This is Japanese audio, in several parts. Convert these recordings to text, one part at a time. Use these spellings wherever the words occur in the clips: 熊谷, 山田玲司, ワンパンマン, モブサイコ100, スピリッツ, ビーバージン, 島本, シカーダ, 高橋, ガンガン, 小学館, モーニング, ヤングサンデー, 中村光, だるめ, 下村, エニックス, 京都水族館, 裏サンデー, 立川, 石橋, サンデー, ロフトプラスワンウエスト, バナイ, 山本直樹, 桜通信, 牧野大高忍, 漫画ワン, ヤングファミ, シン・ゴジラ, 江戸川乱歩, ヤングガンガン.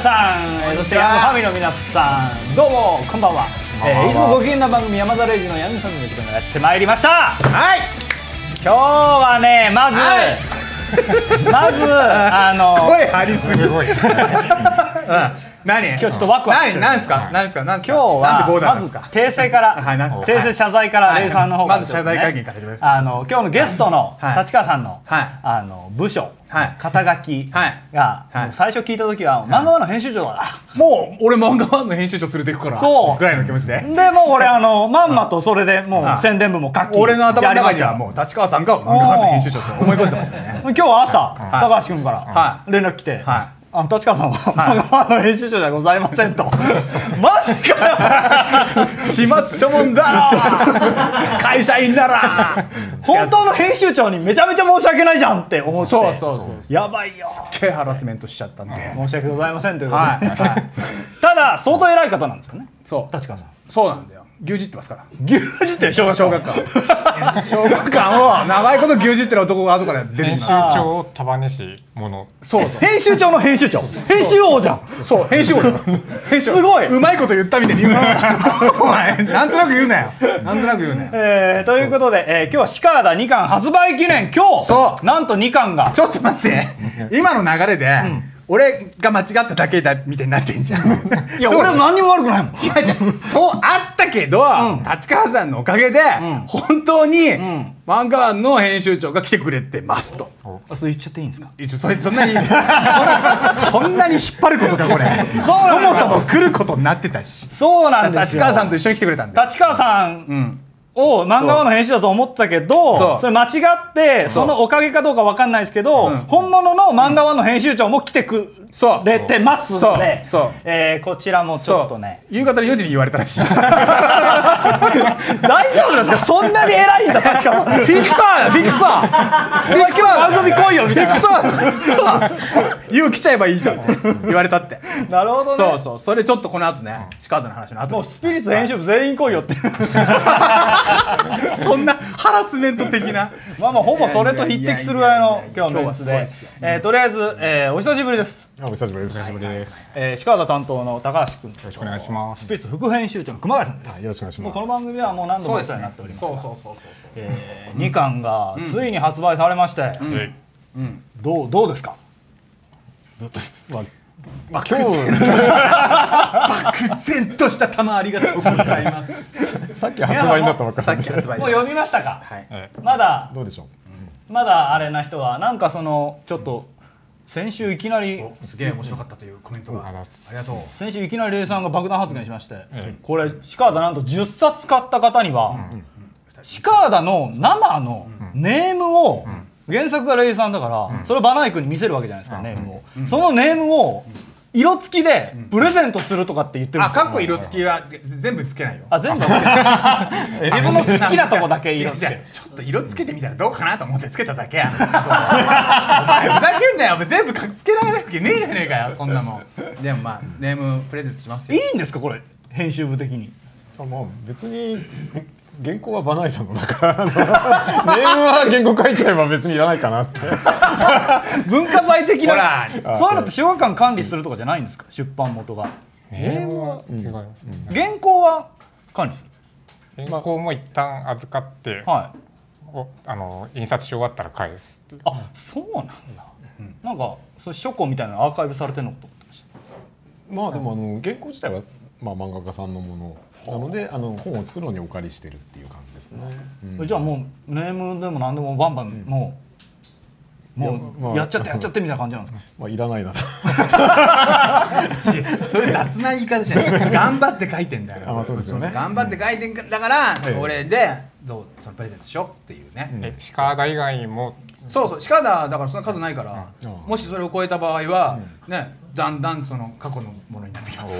皆さん、そしてヤングファミの皆さん、どうもこんばんは。いつもご機嫌な番組「ヤマザレイジのヤングファミ」の時間がやってまいりました。はい、今日はね、まず声張りすぎ。何？今日ちょっとワクワクしてる。何ですか？何ですか？今日はまず訂正から、訂正謝罪からレイさんの方からまず謝罪会見から始める。今日のゲストの立川さんの部署肩書きが最初聞いた時は漫画版の編集長だ。もう俺漫画版の編集長連れて行くから。そう。ぐらいの気持ちで。でも俺まんまとそれでもう宣伝部も書き。俺の頭の中にはもう立川さんが漫画版の編集長って思い込んでましたね。今日朝高橋君から連絡来て。立川さんは漫画版の編集長じゃございませんと。マジかよ、始末書文だろ、会社員なら本当の編集長にめちゃめちゃ申し訳ないじゃんって思って、そうそうそう、やばいよ、すっげえハラスメントしちゃったんで申し訳ございませんということで、ただ相当偉い方なんですよね、そう立川さん。そうなんだよ、牛耳ってますから。牛耳って小学館を長いこと牛耳ってる男が後から出てる。編集長を束ねし者。そうそう、編集長の編集長、編集王じゃん。そう、編集王じゃん。すごい、うまいこと言ったみたいに言うなよ、なんとなく言うなよ、なんとなく言うなよ。ということで、今日はシカーダ2巻発売記念。今日なんと2巻が、ちょっと待って、今の流れで俺が間違っただけだみたいになってんじゃん。いや俺も何にも悪くないもん。違う違う、そうあったけど、立川さんのおかげで本当に漫画版の編集長が来てくれてますと。それ言っちゃっていいんですか？そんなに引っ張ることか、これ。そもそも来ることになってたし。そうなんですよ、立川さんと一緒に来てくれたんで。立川さんを漫画版の編集だと思ってたけど、それ間違って、そのおかげかどうかわかんないですけど、本物の漫画版の編集長も来てくれてますので、こちらもちょっとね、夕方の4時に言われたらしい。大丈夫ですか？そんなに偉いんだ。確かフィクサー、フィクサー、フィクサー、番組来いよみたいな、フィクサー、言う来ちゃえばいいじゃんって言われたって。なるほどね。そうそう、それちょっとこの後ね、シカーダの話の後、もうスピリッツ編集部全員来いよって。そんなハラスメント的な、まあまあほぼそれと匹敵するぐらいの今日のメンツで、とりあえずお久しぶりです。お久しぶりです。シカーダ担当の高橋君、よろしくお願いします。スピリッツ副編集長の熊谷さんです。よろしくお願いします。この番組はもう何度もお世話になっております。そうそうそうそう。2巻がついに発売されまして、どうですか？今日漠然とした玉、ありがとうございます。さっき発売になったばっかり。もう読みましたか？まだどうでしょう。まだあれな人はなんかちょっと先週いきなりすげえ面白かったというコメントが、ありがとう。先週いきなりレイさんが爆弾発言しまして、これシカーダなんと10冊買った方にはシカーダの生のネームを、原作がレイさんだからそれをバナイ君に見せるわけじゃないですか、ネームを。そのネームを色付きでプレゼントするとかって言ってるんですよ。あ、かっこ色付きは全部つけないよ。あ、全部自分の好きなとこだけ色付け。ちょっと色付けてみたらどうかなと思ってつけただけや。お前ふざけんなよ、全部つけられるわけねえじゃねえかよ、そんなもん。でもまあネームプレゼントしますよ。いいんですかこれ、編集部的に。もう別に原稿はバナイさんのだから、ネームは原稿書いちゃえば別にいらないかなって。文化財的な、そういうのって小学館管理するとかじゃないんですか、出版元が。ネームは違いますね。原稿は管理する。原稿も一旦預かって、印刷し終わったら返す。あ、そうなんだ。なんかそういう書庫みたいなのアーカイブされてるのと思ってました。まあでも原稿自体は漫画家さんのものなので、本を作るのにお借りしてるっていう感じですね。じゃあもうネームでも何でもバンバンもうやっちゃってやっちゃってみたいな感じなんですか？まあいらないなら。それ雑な言い方じゃない。頑張って書いてんだよ。頑張って書いてんだから、俺でどうそのプレゼントしようっていうね。シカーダ以外も。そうそう、シカーダだからそんな数ないから、もしそれを超えた場合はね、だんだん過去のものになってきます。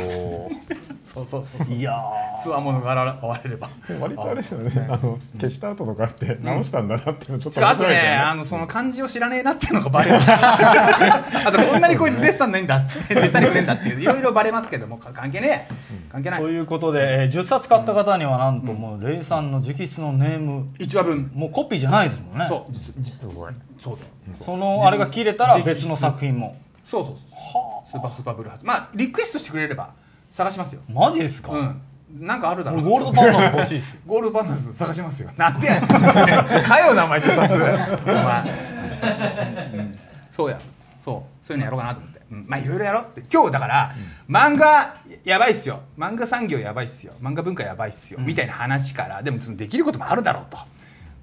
そうそうそうそう。いやー、つわものが現れれば。割とあれですよね。消した後とかって直したんだなっていうのちょっと面白いですよね。あとね、その漢字を知らねえなっていうのがバレる。あとこんなにこいつデッサンないんだ、デッサンにくれんだっていう、いろいろバレますけども、関係ねえ、関係ない。ということで、10冊買った方にはなんともうレイさんの直筆のネーム1話分、もうコピーじゃないですもんね。そう、実はそうだ。そのあれが切れたら別の作品も。そうそうそう。はあ。スーパースーパーブルーハーツ、まあリクエストしてくれれば探しますよ。マジですか。うん。なんかあるだろう。ゴールドパンダー欲しいです。ゴールドパンダー探しますよ。なんでやねん。かよ名前自殺。お前。そうや。そう。そういうのやろうかなと思って。まあいろいろやろうって。今日だから漫画やばいっすよ。漫画産業やばいっすよ。漫画文化やばいっすよ。みたいな話から、でもそのできることもあるだろうと。っ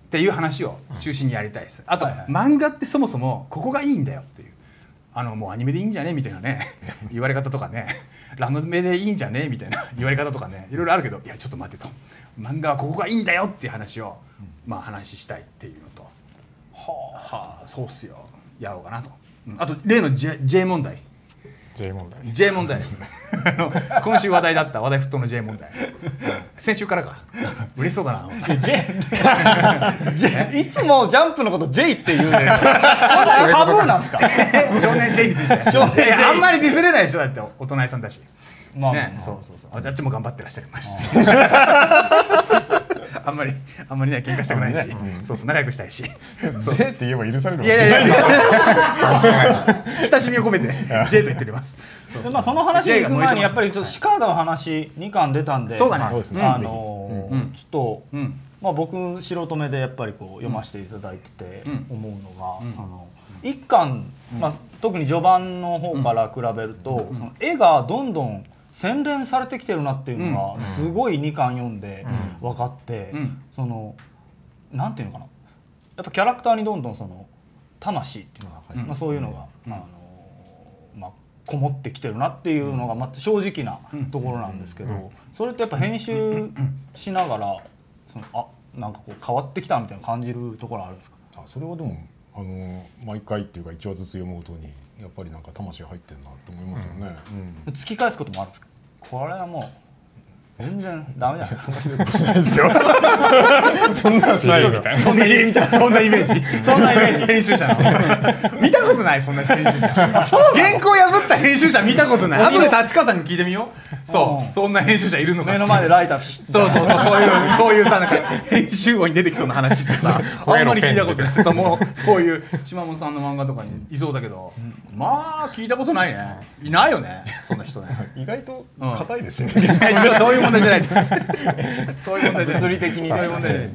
ていう話を中心にやりたいです。あと漫画ってそもそもここがいいんだよっていう。もうアニメでいいんじゃねみたいなね言われ方とかね、ラノベでいいんじゃねみたいな言われ方とかね、いろいろあるけど、いやちょっと待てと、漫画はここがいいんだよっていう話を、まあ話したいっていうのと、はあそうっすよ、やろうかなと。あと例の J 問題、 J 問題、 J 問題今週話題だった、話題沸騰の J 問題、先週からか、嬉しそうだな。いつもジャンプのこと J って言うんで、そんなタブーなんですか。少年 J について、あんまりディスれないでしょ、だってお隣さんだし。ね、そうそうそう、あっちも頑張ってらっしゃいました。あんまりね、喧嘩したくないし、そうそう、仲良くしたいし。J って言えば許される。いやいや、親しみを込めて J と言っております。まあその話に行く前にやっぱりちょっとシカーダの話2巻出たんで、ちょっとまあ僕素人目でやっぱりこう読ませていただいてて思うのが、1巻まあ特に序盤の方から比べると絵がどんどん洗練されてきてるなっていうのがすごい2巻読んで分かって、そのなんていうのかな、やっぱキャラクターにどんどんその魂っていうのが、まあそういうのがまあこもってきてるなっていうのがまた正直なところなんですけど、それってやっぱ編集しながらそのなんかこう変わってきたみたいな感じるところあるんですか。それはでも毎回っていうか1話ずつ読むごとにやっぱりなんか魂入ってるなと思いますよね。突き返すこともあるんですか。これはもう全然ダメじゃない。そんなひどいことしないですよ。そんなしないみたいな。そんなイメージ。そんなイメージ。編集者の。見たことない、そんな編集者。原稿破った編集者見たことない。後で立川さんに聞いてみよう。そう、そんな編集者いるのか。目の前でライター。そうそうそう、そういうさ、なんか編集音に出てきそうな話ってさ、あんまり聞いたことない。そう、もうそういう島本さんの漫画とかにいそうだけど、まあ聞いたことないね。いないよね。そんな人ね。意外と硬いですね。そういう。そういう問題じゃない。物理的にそういう問題で。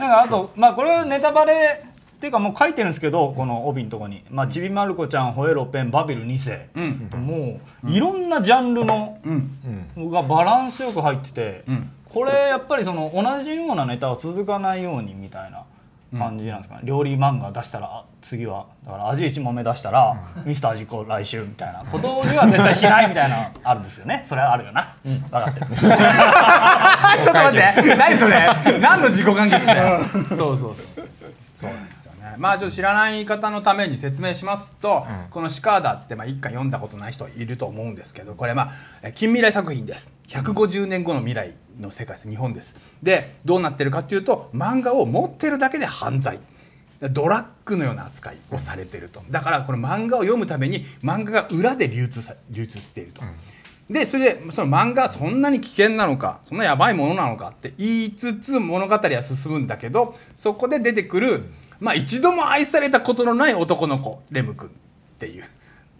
なんかあとまあこれはネタバレっていうかもう書いてるんですけど、この帯のとこにまあちびまる子ちゃん、吠えろペン、バビル2世、もういろんなジャンルのがバランスよく入ってて、これやっぱりその同じようなネタは続かないようにみたいな感じなんですかね。料理漫画出したら次はだから味1問目出したらミスター味子来週みたいなことには絶対しないみたいなあるんですよね。それはあるよな。分かってる。ちょっと待って。何それ。何の自己完結だよ。そうそうそう。そうなんですよね。まあちょっと知らない方のために説明しますと、このシカーダってまあ一巻読んだことない人いると思うんですけど、これまあ近未来作品です。150年後の未来の世界です。日本です。でどうなってるかっていうと、漫画を持ってるだけで犯罪、ドラッグのような扱いをされてると。だからこの漫画を読むために漫画が裏で流通していると。でそれでその漫画そんなに危険なのか、そんなやばいものなのかって言いつつ物語は進むんだけど、そこで出てくるまあ一度も愛されたことのない男の子レム君っていう。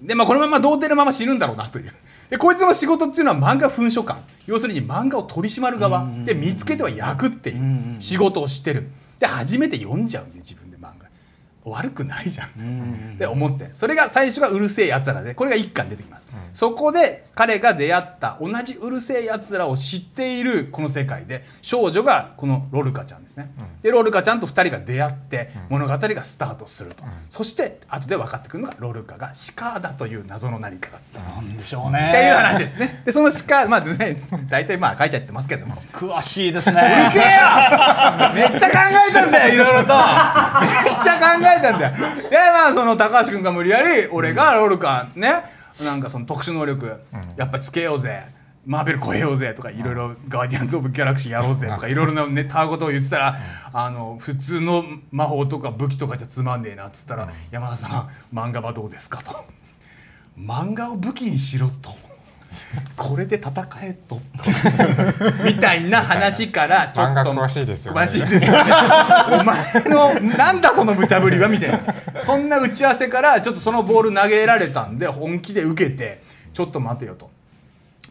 でまあこのまま童貞のまま死ぬんだろうなという。でこいつの仕事っていうのは漫画粉書館、要するに漫画を取り締まる側で見つけては焼くっていう仕事をしてる。で初めて読んじゃうんで自分で漫画悪くないじゃんって思って、それが最初がうるせえやつらでこれが一巻出てきます。そこで彼が出会った同じうるせえやつらを知っているこの世界で少女がこのロルカちゃんですね。でロルカちゃんと2人が出会って物語がスタートすると。そして後で分かってくるのがロルカがシカーダという謎の何かだったなんでしょうねっていう話ですね。でそのシカまあね大体まあ書いちゃってますけども、詳しいですね。うるせえよめっちゃ考えたんだよいろいろとめっちゃ考えたんだよ。でまあその高橋君が無理やり俺がロルカねなんかその特殊能力やっぱつけようぜ、マーベル超えようぜとかいろいろガーディアンズ・オブ・ギャラクシーやろうぜとかいろいろなネタごとを言ってたら、普通の魔法とか武器とかじゃつまんねえなっつったら、山田さん漫画はどうですかと、漫画を武器にしろとこれで戦えとみたいな話から、ちょっと詳しいですよねお前のなんだその無茶ぶりはみたいな、そんな打ち合わせからちょっとそのボール投げられたんで本気で受けて、ちょっと待てよと。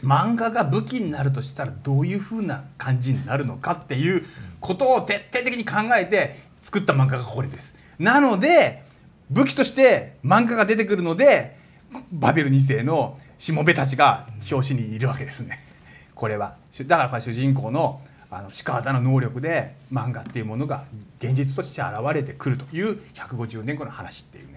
漫画が武器になるとしたらどういうふうな感じになるのかっていうことを徹底的に考えて作った漫画がこれです。なので武器として漫画が出てくるのでバビル2世のしもべたちが表紙にいるわけですね。これはだから主人公のシカーダの能力で漫画っていうものが現実として現れてくるという150年後の話っていうね。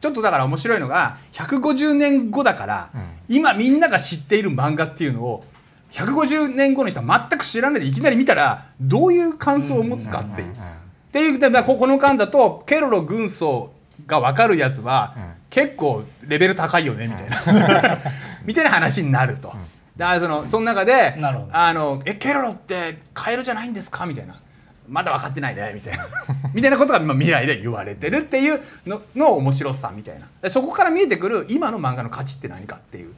ちょっとだから面白いのが150年後だから、今みんなが知っている漫画っていうのを150年後の人は全く知らないでいきなり見たらどういう感想を持つかっていう。っていうこの間だとケロロ軍曹が分かるやつは、結構レベル高いよねみたいなみたいな話になると。だからその中でケロロってカエルじゃないんですかみたいな。まだ分かってないねみたいなことが未来で言われてるっていうの面白さみたいな、そこから見えてくる今の漫画の価値って何かっていう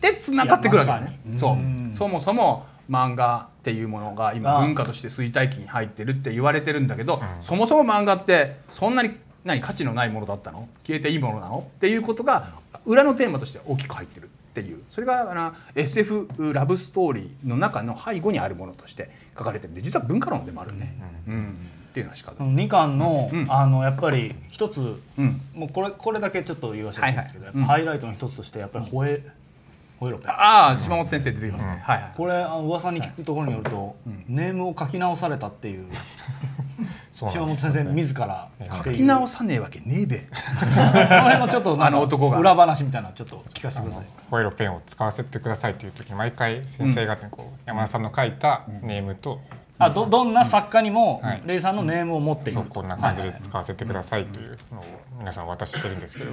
でつながってくるわけね。そもそも漫画っていうものが今文化として衰退期に入ってるって言われてるんだけど、そもそも漫画ってそんなに価値のないものだったの、消えていいものなのっていうことが裏のテーマとして大きく入ってるっていう、それがSF ラブストーリーの中の背後にあるものとして書かれてるんで、実は文化論でもあるね。2巻のやっぱり一つ、もうこれだけちょっと言わせていただきますけど、ハイライトの一つとしてやっぱりホエロペ、ああ島本先生出てきますね。これ噂に聞くところによるとネームを書き直されたっていう。島本先生自ら書き直さねえわけねえべ。その辺もちょっと男が裏話みたいなちょっと聞かせてください。ホエロペンを使わせてくださいという時に毎回先生が山田さんの書いたネームと、どんな作家にもレイさんのネームを持っている、こんな感じで使わせてくださいというのを皆さん渡してるんですけど、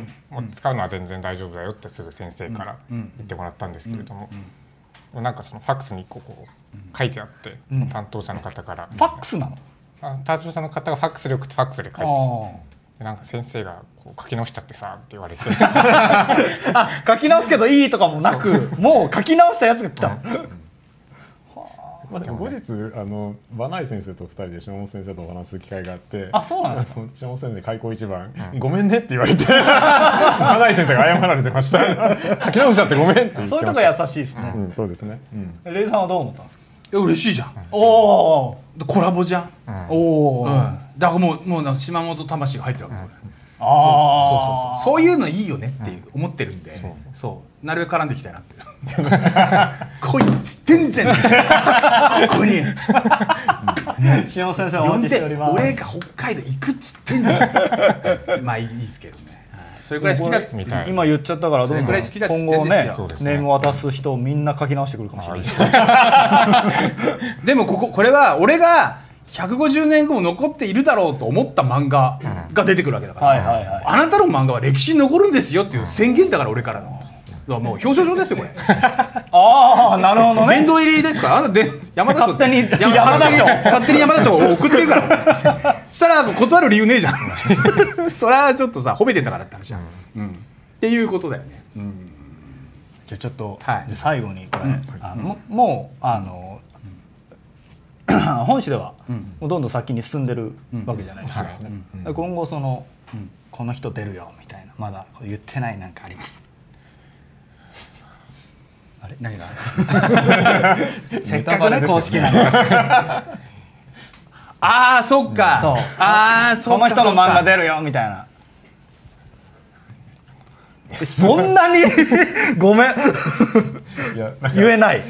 使うのは全然大丈夫だよってすぐ先生から言ってもらったんですけれども。なんかそのファックスにこう書いてあって、担当者の方からファックスなの。担当者の方がファックスで送ってファックスで書いてきて、なんか先生がこう書き直しちゃってさって言われて書き直すけどいいとかもなくもう書き直したやつが来たの。後日バナイ先生と2人で島本先生とお話す機会があって、あ、そうなんですか。島本先生に開口一番「ごめんね」って言われてバナイ先生が謝られてました書き直しちゃってごめんって言ってました。そういうとこ優しいですね。そうですね。レイさんはどう思ったんですか。嬉しいじゃん。おー、コラボじゃん。おお、だからもう島本魂が入ってるわけ。そういうのいいよねって思ってるんで、そうなるべく絡んでいきたいなって。こいつ全然ここに。島本先生お待ちしております。俺が北海道行くっつってんじゃん。まあいいですけどね。それくらい好きだっつみたい。今言っちゃったからどれくらい好きだっつってんですよ。今後ね、ネーム渡す人みんな書き直してくるかもしれない。でもこれは俺が150年後も残っているだろうと思った漫画が出てくるわけだから。あなたの漫画は歴史に残るんですよっていう宣言だから俺からの。もう表彰状ですよこれ。ああ、なるほどね。殿堂入りですから。山田賞。勝手に山田賞を送ってるから。したら断る理由ねえじゃんそれはちょっとさ褒めてんだからって話じゃん、っていうことだよね。じゃあちょっと最後にこれもう本誌ではどんどん先に進んでるわけじゃないですか。今後この人出るよみたいなまだ言ってないなんかあります？あれ、何がある？せっかくね公式なの。ああ、そっか。ああ、その人の漫画出るよみたいな。そんなにごめん。言えない。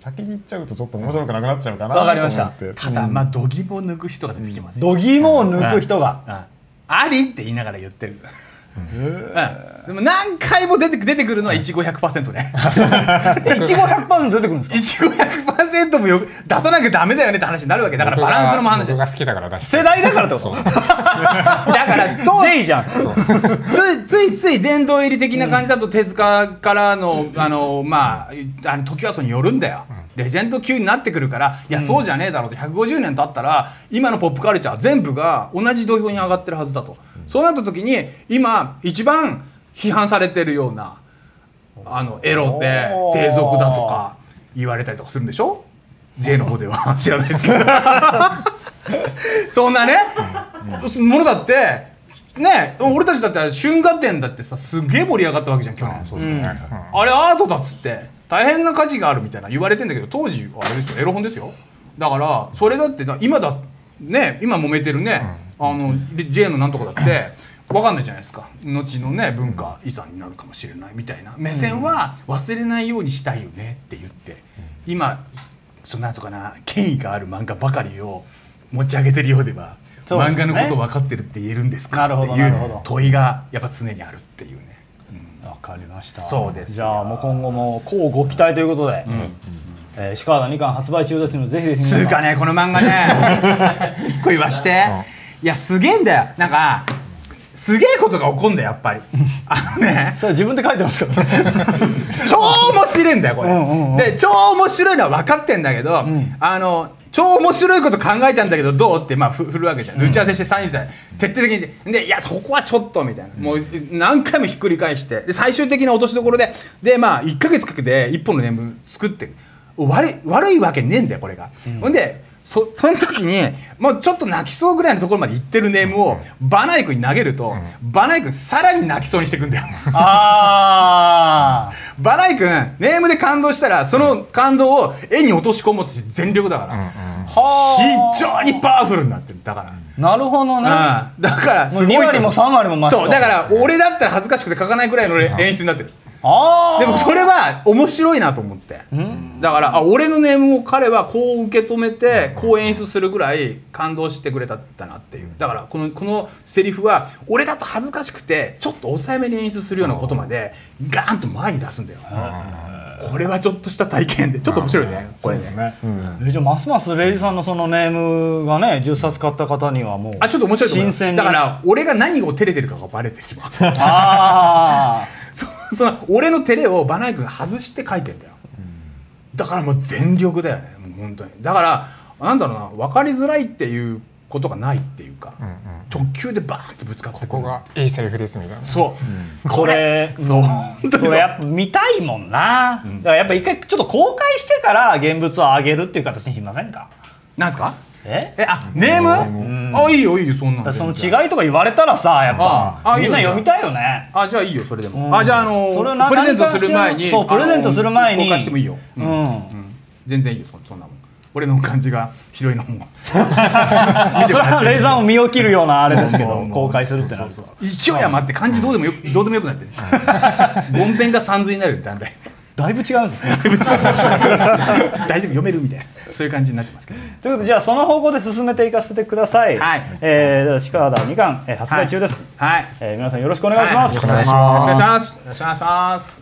先に言っちゃうとちょっと面白くなくなっちゃうかな。わかりました。ただまあ度肝を抜く人が出てきます。度肝を抜く人がありって言いながら言ってる。でも何回も出てくるのは 1500% ね。 1500% 出てくるんですか。 1500% もよく出さなきゃダメだよねって話になるわけだから、バランスの話。僕が好きだから出して世代だからってことだからJじゃん。つい殿堂入り的な感じだと手塚からの時はそれによるんだよ。レジェンド級になってくるから、いやそうじゃねえだろうと。150年経ったら今のポップカルチャー全部が同じ土俵に上がってるはずだと。そうなった時に今一番批判されてるようなエロで低俗だとか言われたりとかするんでしょ。 J の方では知らないですけどそんなねものだってね、俺たちだって春画展だってさ、すげえ盛り上がったわけじゃん去年。あれアートだっつって大変な価値があるみたいな言われてんだけど、当時はあれですよ、エロ本ですよ。だからそれだって今だね、今揉めてるね、J のなんとかだって分かんないじゃないですか、後のね文化遺産になるかもしれないみたいな目線は忘れないようにしたいよねって言って、今そのなんとかな権威がある漫画ばかりを持ち上げてるようでは、漫画のこと分かってるって言えるんですかっていう問いがやっぱ常にあるっていうね。わかりました。そうです。じゃあもう今後もこうご期待ということで、志川田2巻発売中ですので、ぜひぜひ。つうかね、この漫画ね一個言わして、いやすげえんだよ、なんかすげえことが起こんだよやっぱり。あのね、それ自分で書いてますから超面白いんだよこれで。超面白いのは分かってんだけど、超面白いこと考えたんだけどどうってまあ振るわけじゃん。打ち合わせしてサインさえ徹底的にで、いやそこはちょっとみたいな、もう何回もひっくり返して、で最終的な落としどころで、でまあ1ヶ月かけて1本のネーム作って、悪いわけねえんだよこれが。ほんでその時にもうちょっと泣きそうぐらいのところまで行ってるネームをバナイ君に投げると、バナイ君さらに泣きそうにしていくんだよ。あーバナイ君ネームで感動したらその感動を絵に落とし込もうとして全力だから、非常にパワフルになってる。だからなるほどね。だからすごい2割も3割も増した。そうだから俺だったら恥ずかしくて書かないぐらいの演出になってる。でもそれは面白いなと思って、だから俺のネームを彼はこう受け止めてこう演出するぐらい感動してくれたんだなっていう。だからこのセリフは俺だと恥ずかしくてちょっと抑えめに演出するようなことまでガーンと前に出すんだよ。これはちょっとした体験でちょっと面白いねこれね。じゃあますますレイジさんのそのネームがね10冊買った方にはもうちょっと面白いと思います。だから俺が何を照れてるかがバレてしまう。ああその俺の照れをバナイ君が外して書いてんだよ。だからもう全力だよね、もう本当に。だからなんだろうな、分かりづらいっていうことがないっていうか、直球でバーンってぶつかって、ここがいいセリフですみたいな。そうこれそうそれやっぱ見たいもんな。だからやっぱ一回ちょっと公開してから現物を上げるっていう形にしませんか。なんすかあネーム、あいいよいいよ、そんなその違いとか言われたらさ、やっぱみんな読みたいよね。あじゃあいいよそれでも。あじゃあプレゼントする前に、そうプレゼントする前に公開してもいいよ。全然いいよそんなもん。俺の感じがひどいのもそれはレイザーを身を切るようなあれですけど、公開するってなると勢い余って漢字どうでもよくなってる。梵編が三髄になるってだいぶ違うんですよ。大丈夫読めるみたいな、そういう感じになってますけど。ということで、じゃあその方向で進めていかせてください。志川田2巻発売中です。皆さんよろしくお願いします。よろしくお願いします。よろしくお願いします。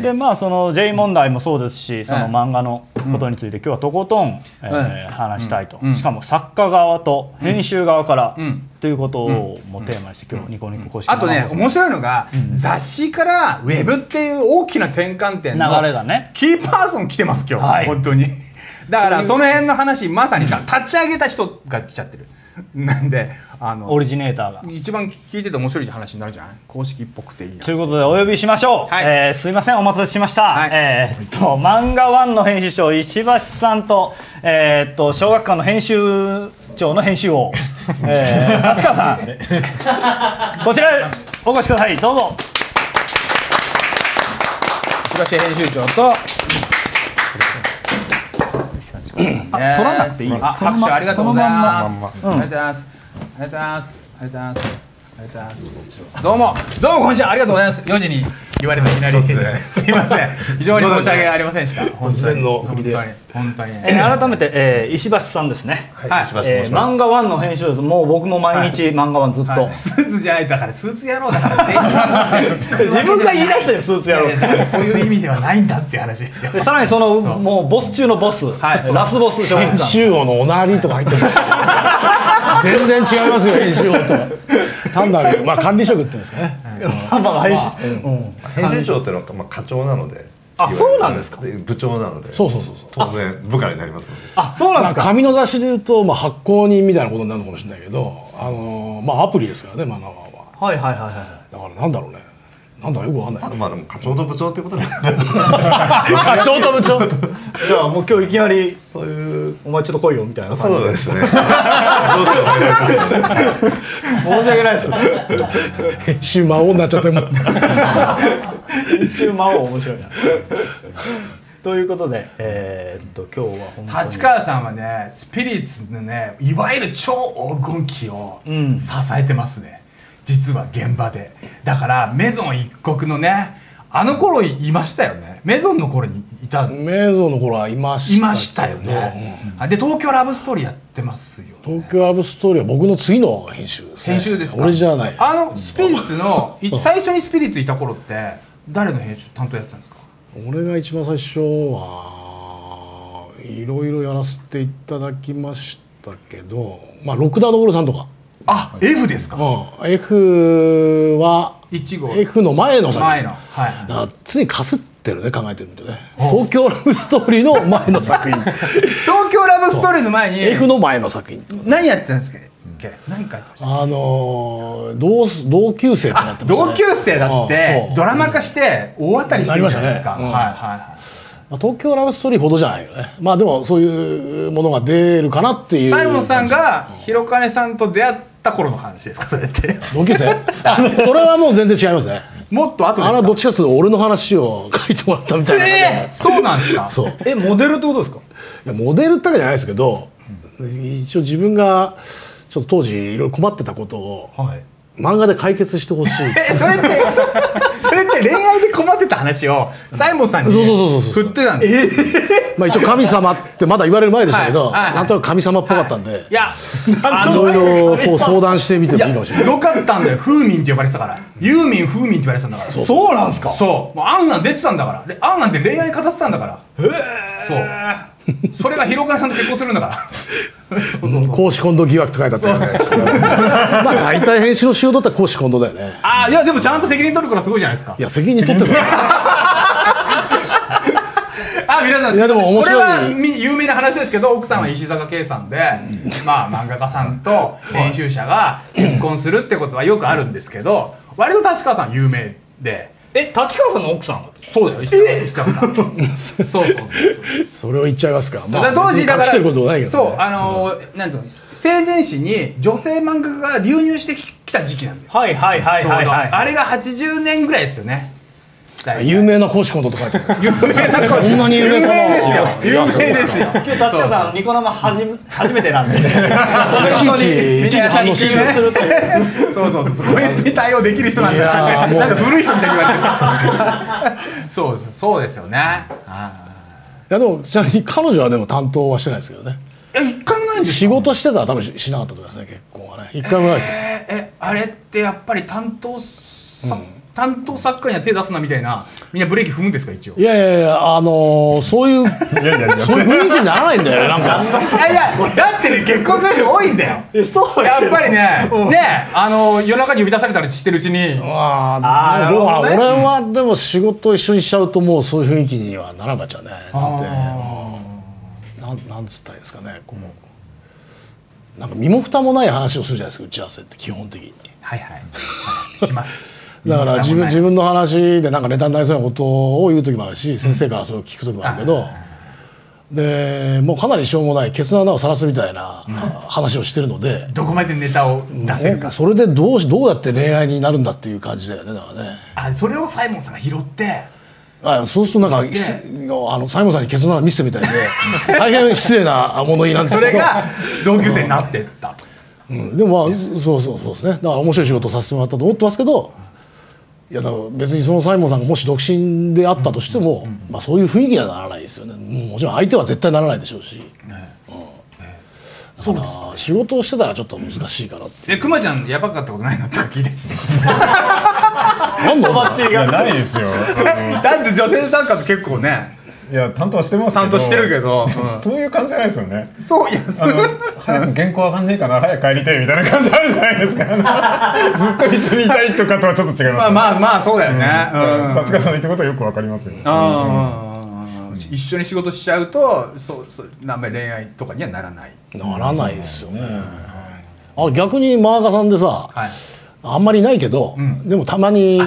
でまあその J 問題もそうですし、その漫画のことについて今日はとことん話したいと。しかも作家側と編集側からということをもテーマにして今日ニコニコ公式。あとね面白いのが、雑誌からウェブっていう大きな転換点の流れがね、キーパーソン来てます今日本当に。だからその辺の話まさに立ち上げた人が来ちゃってる。なんでオリジネーターが一番聞いてて面白い話になるじゃない、公式っぽくていいなということでお呼びしましょう。すいませんお待たせしました。漫画1の編集長石橋さんと小学館の編集長の編集王達川さんこちらお越しください、どうぞ。石橋編集長と取らなくていいよ。拍手ありがとうございます。ありがとうございます。ありがとうございます。ありがとうございます。ありがとうございます。どうもこんにちは、ありがとうございます。4時に言われていきなりすみません。非常に申し訳ありませんでした。突然の本当に本当に。改めて石橋さんですね。はい。漫画1の編集です。もう僕も毎日漫画1ずっと。スーツじゃないだからスーツ野郎だから。自分が言い出したよスーツ野郎。そういう意味ではないんだって話ですよ。さらにそのもうボス中のボス、ラスボス将軍。中央のおなりとか入ってます。全然違いますよ編集長と。単なるまあ管理職って言うんですかね。編集長ってのは課長なので。あ、そうなんですか。部長なので。そう当然部下になりますので。あ、そうなんですか。紙の雑誌でいうとまあ発行人みたいなことになるのかもしれないけど、まあアプリですからね漫画は。はいはいはいはい。だからなんだろうね。なんだよくわかんない。まあでも課長と部長ってことだよね。課長と部長。じゃあもう今日いきなりそういうお前ちょっと来いよみたいな感じ。そうですね。申し訳ないです。編集魔王になっちゃっても。編集魔王面白いな。ということで、今日は本当に立川さんはね、スピリッツのね、いわゆる超黄金期を支えてますね。実は現場で。だからメゾン一国のね、あの頃いましたよね。メゾンの頃にいた。メゾンの頃はいました。いましたよね。うん、で東京ラブストーリーやってますよ、ね。東京ラブストーリーは僕の次の編集です、ね。編集ですか。俺じゃない。あのスピリッツの最初にスピリッツいた頃って誰の編集担当やってたんですか。俺が一番最初はいろいろやらせていただきましたけど、まあロクダードールさんとか。あ、F ですか。うん、 F は1号 F の前の前の、はい、だから常にかすってるね、考えてるんでね。東京ラブストーリーの前の作品。東京ラブストーリーの前に F の前の作品何やってたんですか。何回か同級生になってましたね。同級生だってドラマ化して大当たりしてるじゃないですか。はいはい。東京ラブストーリーほどじゃないよね。まあでもそういうものが出るかなっていう。サイモンさんが広金さんと出会った頃の話ですか、それって。同級生。それはもう全然違いますね。もっと後ですか。あれはどっちかというと俺の話を書いてもらったみたいな。そうなんですか。そう。モデルってことですか。いや、モデルってわけじゃないですけど、一応自分がちょっと当時いろいろ困ってたことを漫画で解決してほしい。それって恋愛で困ってた話をサイモンさんに振ってたんです。まあ一応神様ってまだ言われる前でしたけど、なんとなく神様っぽかったんで、いや、いろいろこう相談してみてもいいかもしれない。すごかったんだよ。風民って呼ばれてたから。ユーミン風民って言われてたんだから。そうなんすか。そう、アンアン出てたんだから。アンアンで恋愛語ってたんだから。へえ。それが広金さんと結婚するんだから。公私混同疑惑って書いてあったよね。まあ大体編集の仕事だったら公私混同だよね。ああ、いやでもちゃんと責任取るからすごいじゃないですか。いや責任取ってる。あ、皆さん、いやでも面白い。これは有名な話ですけど、奥さんは石坂圭さんで、まあ漫画家さんと編集者が結婚するってことはよくあるんですけど、割と立川さん有名で。立川さんの奥さん。そうだよ、石坂さん。そうそうそう。それを言っちゃいますか。当時だから、そう、なんていうの、青年誌に女性漫画家が流入してきた時期なんだよ。はいはいはいはいはい。あれが80年ぐらいですよね。有名な公私混同とか。有名な。こんなに有名ですよ。有名ですよ。今日立川さんニコ生初めてなんで。本当に一時反応するという。そうそうそう。こうやって対応できる人なんだ。なんか古い人みたいに言われてる。そうです。そうですよね。いやでもちなみに彼女はでも担当はしてないですけどね。一回もないんですか。仕事してたら多分しなかったと思いますね。結婚はね。一回もないですよ。あれってやっぱり担当作家には手出すなみたいな、みんなブレーキ踏むんですか、一応。いやいやいや、そういう雰囲気にならないんだよね、なんか。いやいや、だってね、結婚する人多いんだよ。そうやっぱりね、夜中に呼び出されたりしてるうちに。ああ、でも俺はでも仕事一緒にしちゃうと、もうそういう雰囲気にはならなくなっちゃうね。なんつったらいいですかね、こう、なんか身も蓋もない話をするじゃないですか、打ち合わせって基本的に。はいはい。します。だから自分の話でなんかネタになりそうなことを言う時もあるし、先生からそれを聞く時もあるけど、でもうかなりしょうもないケツの穴を晒すみたいな話をしてるので、どこまでネタを出せるか、それでどうやって恋愛になるんだっていう感じだよね。だからね、それをサイモンさんが拾って、そうするとなんかサイモンさんにケツの穴見せてみたいで、大変失礼な物言いなんですけど、それが同級生になってった。でもまあそうですね。だから面白い仕事をさせてもらったと思ってますけど、いやだから別にそのサイモンさんがもし独身であったとしても、まあそういう雰囲気にはならないですよね。もちろん相手は絶対ならないでしょうし。そうですか。仕事をしてたらちょっと難しいかなって。くまちゃんやばかったことないのとか聞いてしてます。何のバッチリがないですよ。だって女性参加結構ね。いや担当はしてますけど。担当してるけど、そういう感じじゃないですよね。そういや。早く原稿わかんねえかな、早く帰りたいみたいな感じあるじゃないですか。ずっと一緒にいたいとかとはちょっと違います。まあそうだよね。立川さんの言ったことはよくわかりますよ。一緒に仕事しちゃうと、そうあんまり恋愛とかにはならない。ならないですよね。逆に漫画家さんでさ、あんまりないけど、でもたまに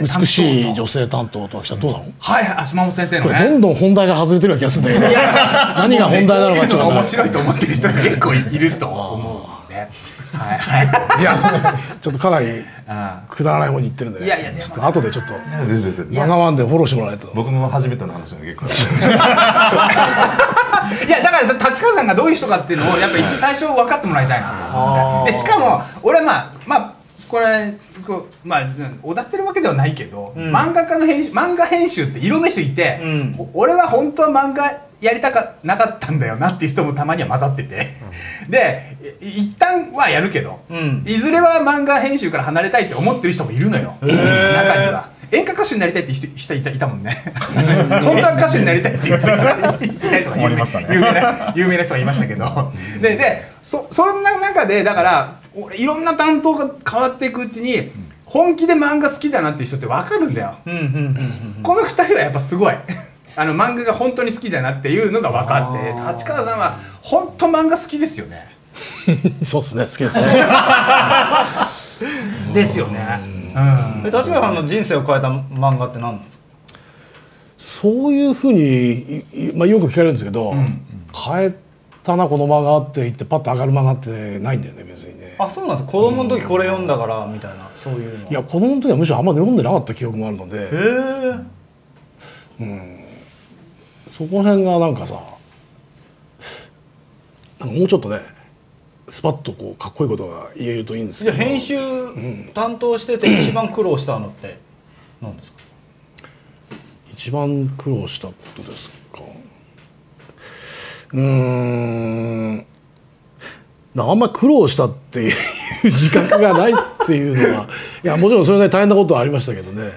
美しい女性担当とか来たらどうだろう。はい、島本先生のね。どんどん本題から外れてるような気がするんだけど、何が本題なのかちょっと面白いと思ってる人が結構いると思うね。はい。いや、ちょっとかなりくだらない方に行ってるんで、ちょっと後でちょっとマガワンでフォローしてもらえないと。僕も初めての話が結構。いやだから立川さんがどういう人かっていうのをやっぱ一応最初分かってもらいたいなと思って。でしかも俺はまあこれまあおだってるわけではないけど、漫画編集っていろんな人いて、俺は本当は漫画やりたかなかったんだよなっていう人もたまには混ざってて、で一旦はやるけど、いずれは漫画編集から離れたいって思ってる人もいるのよ、中には。演歌歌手になりたいって人いたもんね。本当は歌手になりたいって言ってる人が有名な人がいましたけど、でそんな中でだからいろんな担当が変わっていくうちに本気で漫画好きだなっていう人って分かるんだよ。この2人はやっぱすごい漫画が本当に好きだなっていうのが分かって、立川さんは本当漫画好きですよね。そうですね、好きですね。ですよね。立川さんの人生を変えた漫画って何なんですか？そういうふうに、まあ、よく聞かれるんですけど、変えたなこの漫画って言ってパッと上がる漫画ってないんだよね、別にね。あ、そうなんですか。子供の時これ読んだからみたいな、そういうの。いや、子供の時はむしろあんまり読んでなかった記憶もあるので。へー。そこら辺がなんかさ、もうちょっとねスパッとこうかっこいいことが言えるといいんですけど。編集担当してて一番苦労したのって何ですか？一番苦労したことですか。あんま苦労したっていう自覚がないっていうのは、いやもちろんそれなりに大変なことはありましたけどね。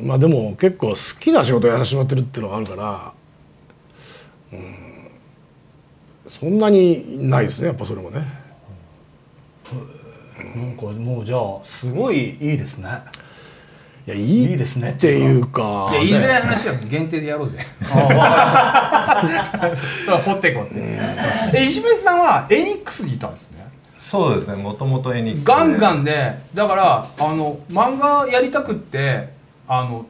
まあでも結構好きな仕事をやらせてもらってるっていうのがあるから、そんなにないですね、やっぱそれもね。なんかもうじゃあすごいいいですね。いや、いいですねっていうか、いや、言いづらい話は限定でやろうぜ。掘っていこうって。石橋さんはエニックスにいたんですね。そうですね、もともとエニックスガンガンで、だから漫画やりたくってガン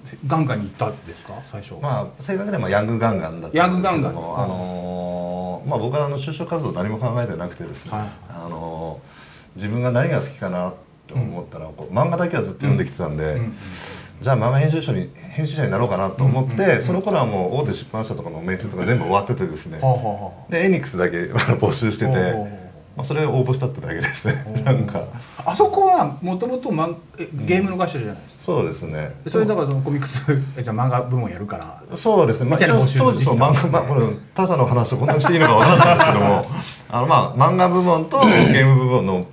ガンに行ったんですか、最初。まあ正確にはヤングガンガンだったんですけども、僕は就職活動何も考えてなくてですね、自分が何が好きかなって思ったら、漫画だけはずっと読んできてたんで、じゃあ漫画編集者になろうかなと思って、その頃はもう大手出版社とかの面接が全部終わっててですね、でエニックスだけ募集してて。それを応募したってだけですね。なんかあそこはもともとゲームの会社じゃないですか。そうですね。それだからそのコミックスじゃ漫画部門やるから。そうですね。当時他社の話とこんなにしていいのか分からないんですけども、漫画部門とゲーム部門の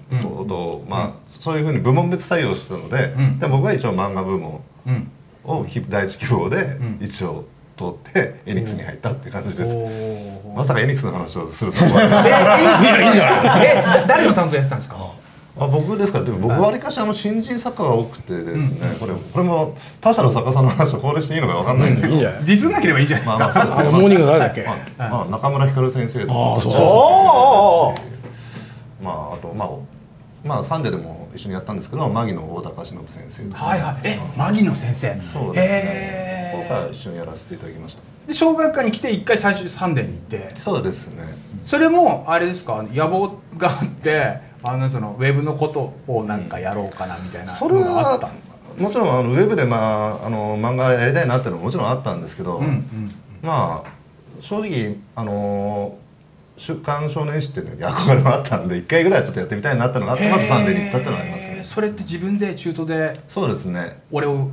そういうふうに部門別採用してたので、僕は一応漫画部門を第一希望で一応通ってエニックスに入ったって感じです。まさかエニックスの話をするとは。誰の担当やってたんですか？僕ですか。でも僕わりかし新人作家が多くてですね、これも他社の作家さんの話を考慮していいのかわかんないんですけど、ディスなければいいじゃないですか。モーニング誰だっけ？中村光先生とか、あとサンデーでも一緒にやったんですけど、牧野大高忍先生とか。はいはい。牧野先生。そうですね。一緒にやらせていただきました。で小学科に来て一回最初サンデーに行って。そうですね。それもあれですか、野望があってウェブのことをなんかやろうかなみたいなのがあったんですか？もちろんウェブで、漫画やりたいなっていうのももちろんあったんですけど、正直「週刊少年誌」っていうのに憧れもあったんで、1回ぐらいちょっとやってみたいなってのがあって、まずサンデーに行ったってのがありますね。それって自分で中途で。そうですね。俺を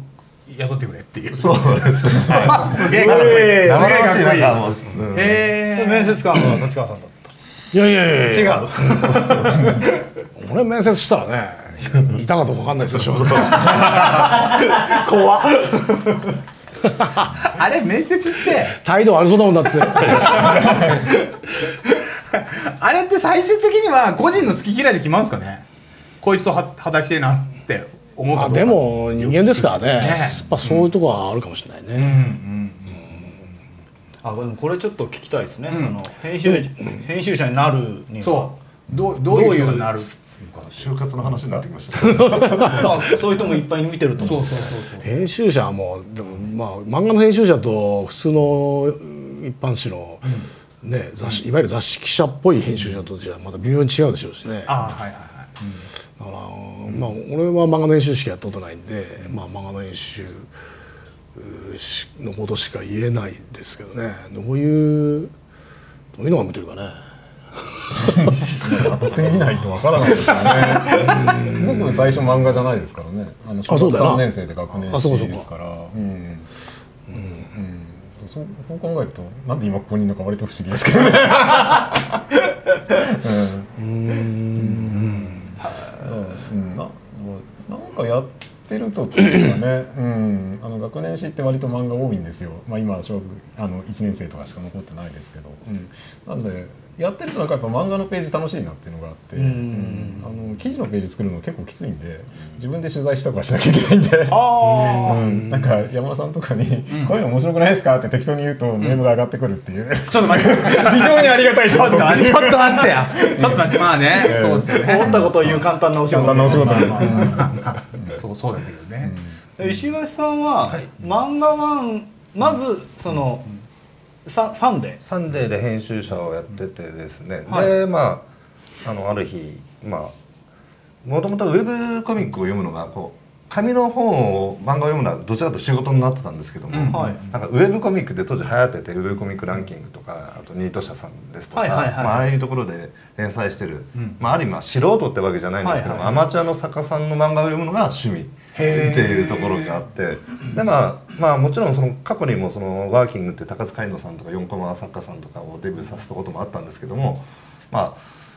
雇ってくれっていう。そうですね。すげえかっこいい。生々しい。なんかもう。へえ。面接官は立川さんだった。いやいやいや。違う。俺面接したらね、いたかどうかわかんないですよ、仕事。怖っ。あれ面接って態度悪そうだもんだって。あれって最終的には個人の好き嫌いで決まるんですかね。こいつと働きたいなって。でも人間ですからね、そういうところはあるかもしれないね。これちょっと聞きたいですね。編集者になるにはどういう就活の話になってきました、ね。そういう人もいっぱい見てると思う。編集者もでもまあ漫画の編集者と普通の一般紙のね、雑誌、いわゆる雑誌記者っぽい編集者とじゃまた微妙に違うでしょうしね。ああはいはいはい。まあ俺は漫画の編集しかやったことないんで、まあ漫画の編集のことしか言えないですけどね。どういうのが見てるかね。やってみないとわからないですよね。僕最初漫画じゃないですからね。小学3年生で学年1ですから。そう考えるとなんで今ここにいるのか割と不思議ですけどね。なんかやってるとっていうかね。学年誌って割と漫画多いんですよ。まあ今小学1年生とかしか残ってないですけど。なんでやってるとなんかやっぱ漫画のページ楽しいなっていうのがあって、記事のページ作るの結構きついんで自分で取材したとかしなきゃいけないんで、なんか山田さんとかに「こういうの面白くないですか?」って適当に言うとネームが上がってくるっていう、ちょっと待って非常にありがたい。ちょっと待ってまあね、そうですよね。思ったことを言う簡単なお仕事、そうだけどね。石橋さんは漫画1、まずそのサンデーで編集者をやっててですね、でまあある日、まあもともとウェブコミックを読むのがこう紙の本を漫画を読むのはどちらかと仕事になってたんですけども、なんかウェブコミックで当時流行っててウェブコミックランキングとかあとニート社さんですとか、ああいうところで連載してる、ある意味素人ってわけじゃないんですけどもアマチュアの作家さんの漫画を読むのが趣味っていうところがあって、でまあもちろんその過去にもそのワーキングって高津海人さんとか4コマ作家さんとかをデビューさせたこともあったんですけども、まあ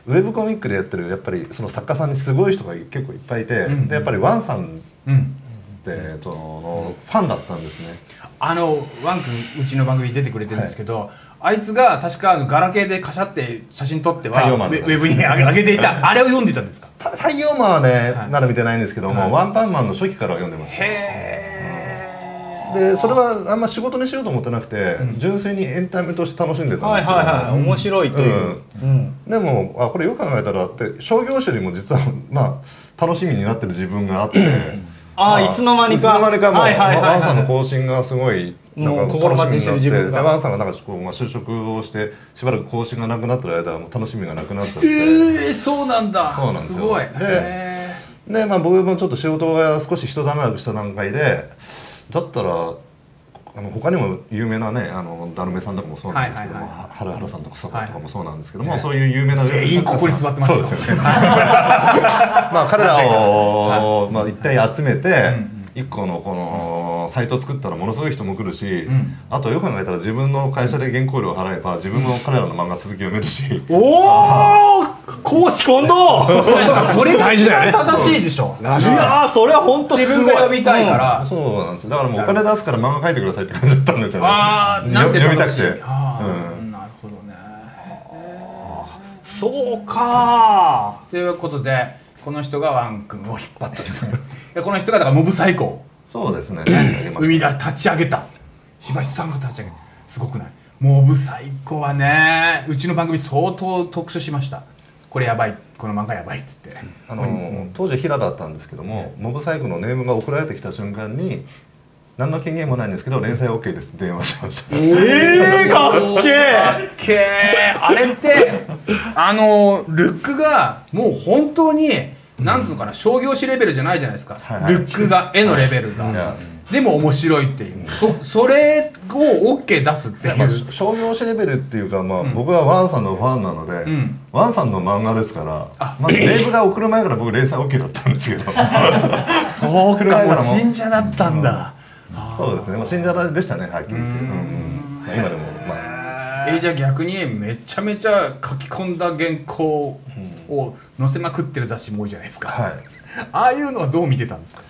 ウェブコミックでやってるやっぱりその作家さんにすごい人が結構いっぱいいて、でやっぱりワンさんってのファンだったんですね。ワン君うちの番組に出てくれてるんですけど、あいつが確かガラケーでカシャって写真撮ってはウェブに上げていた、あれを読んでたんですか？太陽マンはね、なら見てないんですけども、ワンパンマンの初期からは読んでました。でそれはあんま仕事にしようと思ってなくて純粋にエンタメとして楽しんでたんですけど、面白いという。でもこれよく考えたらって商業誌にも実はまあ楽しみになってる自分があって。いつの間にかワンさんの更新がすごいなんか心待ちにしてる自分が、ワンさんがなんか就職をしてしばらく更新がなくなってる間はもう楽しみがなくなっちゃって、そうなんだ、すごい。でまあ僕もちょっと仕事が少し人段落した段階でだったら他にも有名なねだるめさんとかもそうなんですけども、はるはるさんとかそことかもそうなんですけども、そういう有名な全員ここに座ってますよ。そうですよね。まあ彼らを一体集めて1個のこのサイトを作ったらものすごい人も来るし、あとよく考えたら自分の会社で原稿料を払えば自分の彼らの漫画続き読めるし。おお。公私混同。これが正しいでしょ。いやそれは本当自分が呼びたいから。そうなんですよ。だからもうお金出すから漫画描いてくださいって感じだったんですよね。ああ、なんで楽しい。読みたくて。なるほどね。そうか。ということでこの人がワン君を引っ張ったんですよ。この人がだからモブ最高。そうですね。生み出立ち上げた。柴橋さんが立ち上げた。すごくない。モブ最高はね、うちの番組相当特集しました。これやばい、この漫画やばいっつって当時平だったんですけども、モブサイクのネームが送られてきた瞬間に何の権限もないんですけど連載 OK ですって電話しました。かっけーあれってルックがもう本当になんつうかな、商業誌レベルじゃないじゃないですか、ルックが絵のレベルが。でも面白いっていう。それを OK 出すっていう。商業誌レベルっていうか、まあ僕はワンさんのファンなので、ワンさんの漫画ですから、まずネームが送る前から僕連載 OK だったんですけど。そうか、もう信者だったんだ。そうですね、信者でしたね、はっきり言って。今でもまあ。じゃあ逆にめちゃめちゃ書き込んだ原稿を載せまくってる雑誌も多いじゃないですか。ああいうのはどう見てたんですか？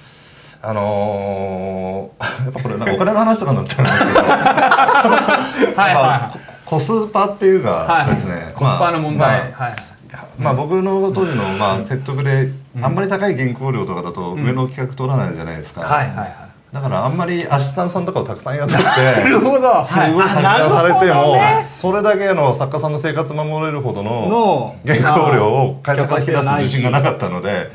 やっぱこれなんかお金の話とかになっちゃうんですけど、コスパっていうかですね、コスパの問題、まあ僕の当時のまあ説得であんまり高い原稿料とかだと上の企画取らないじゃないですか。だからあんまりアシスタントさんとかをたくさんやってて、なるほど、すごい作家されてもそれだけの作家さんの生活守れるほどの原稿料を会社から引き出す自信がなかったので、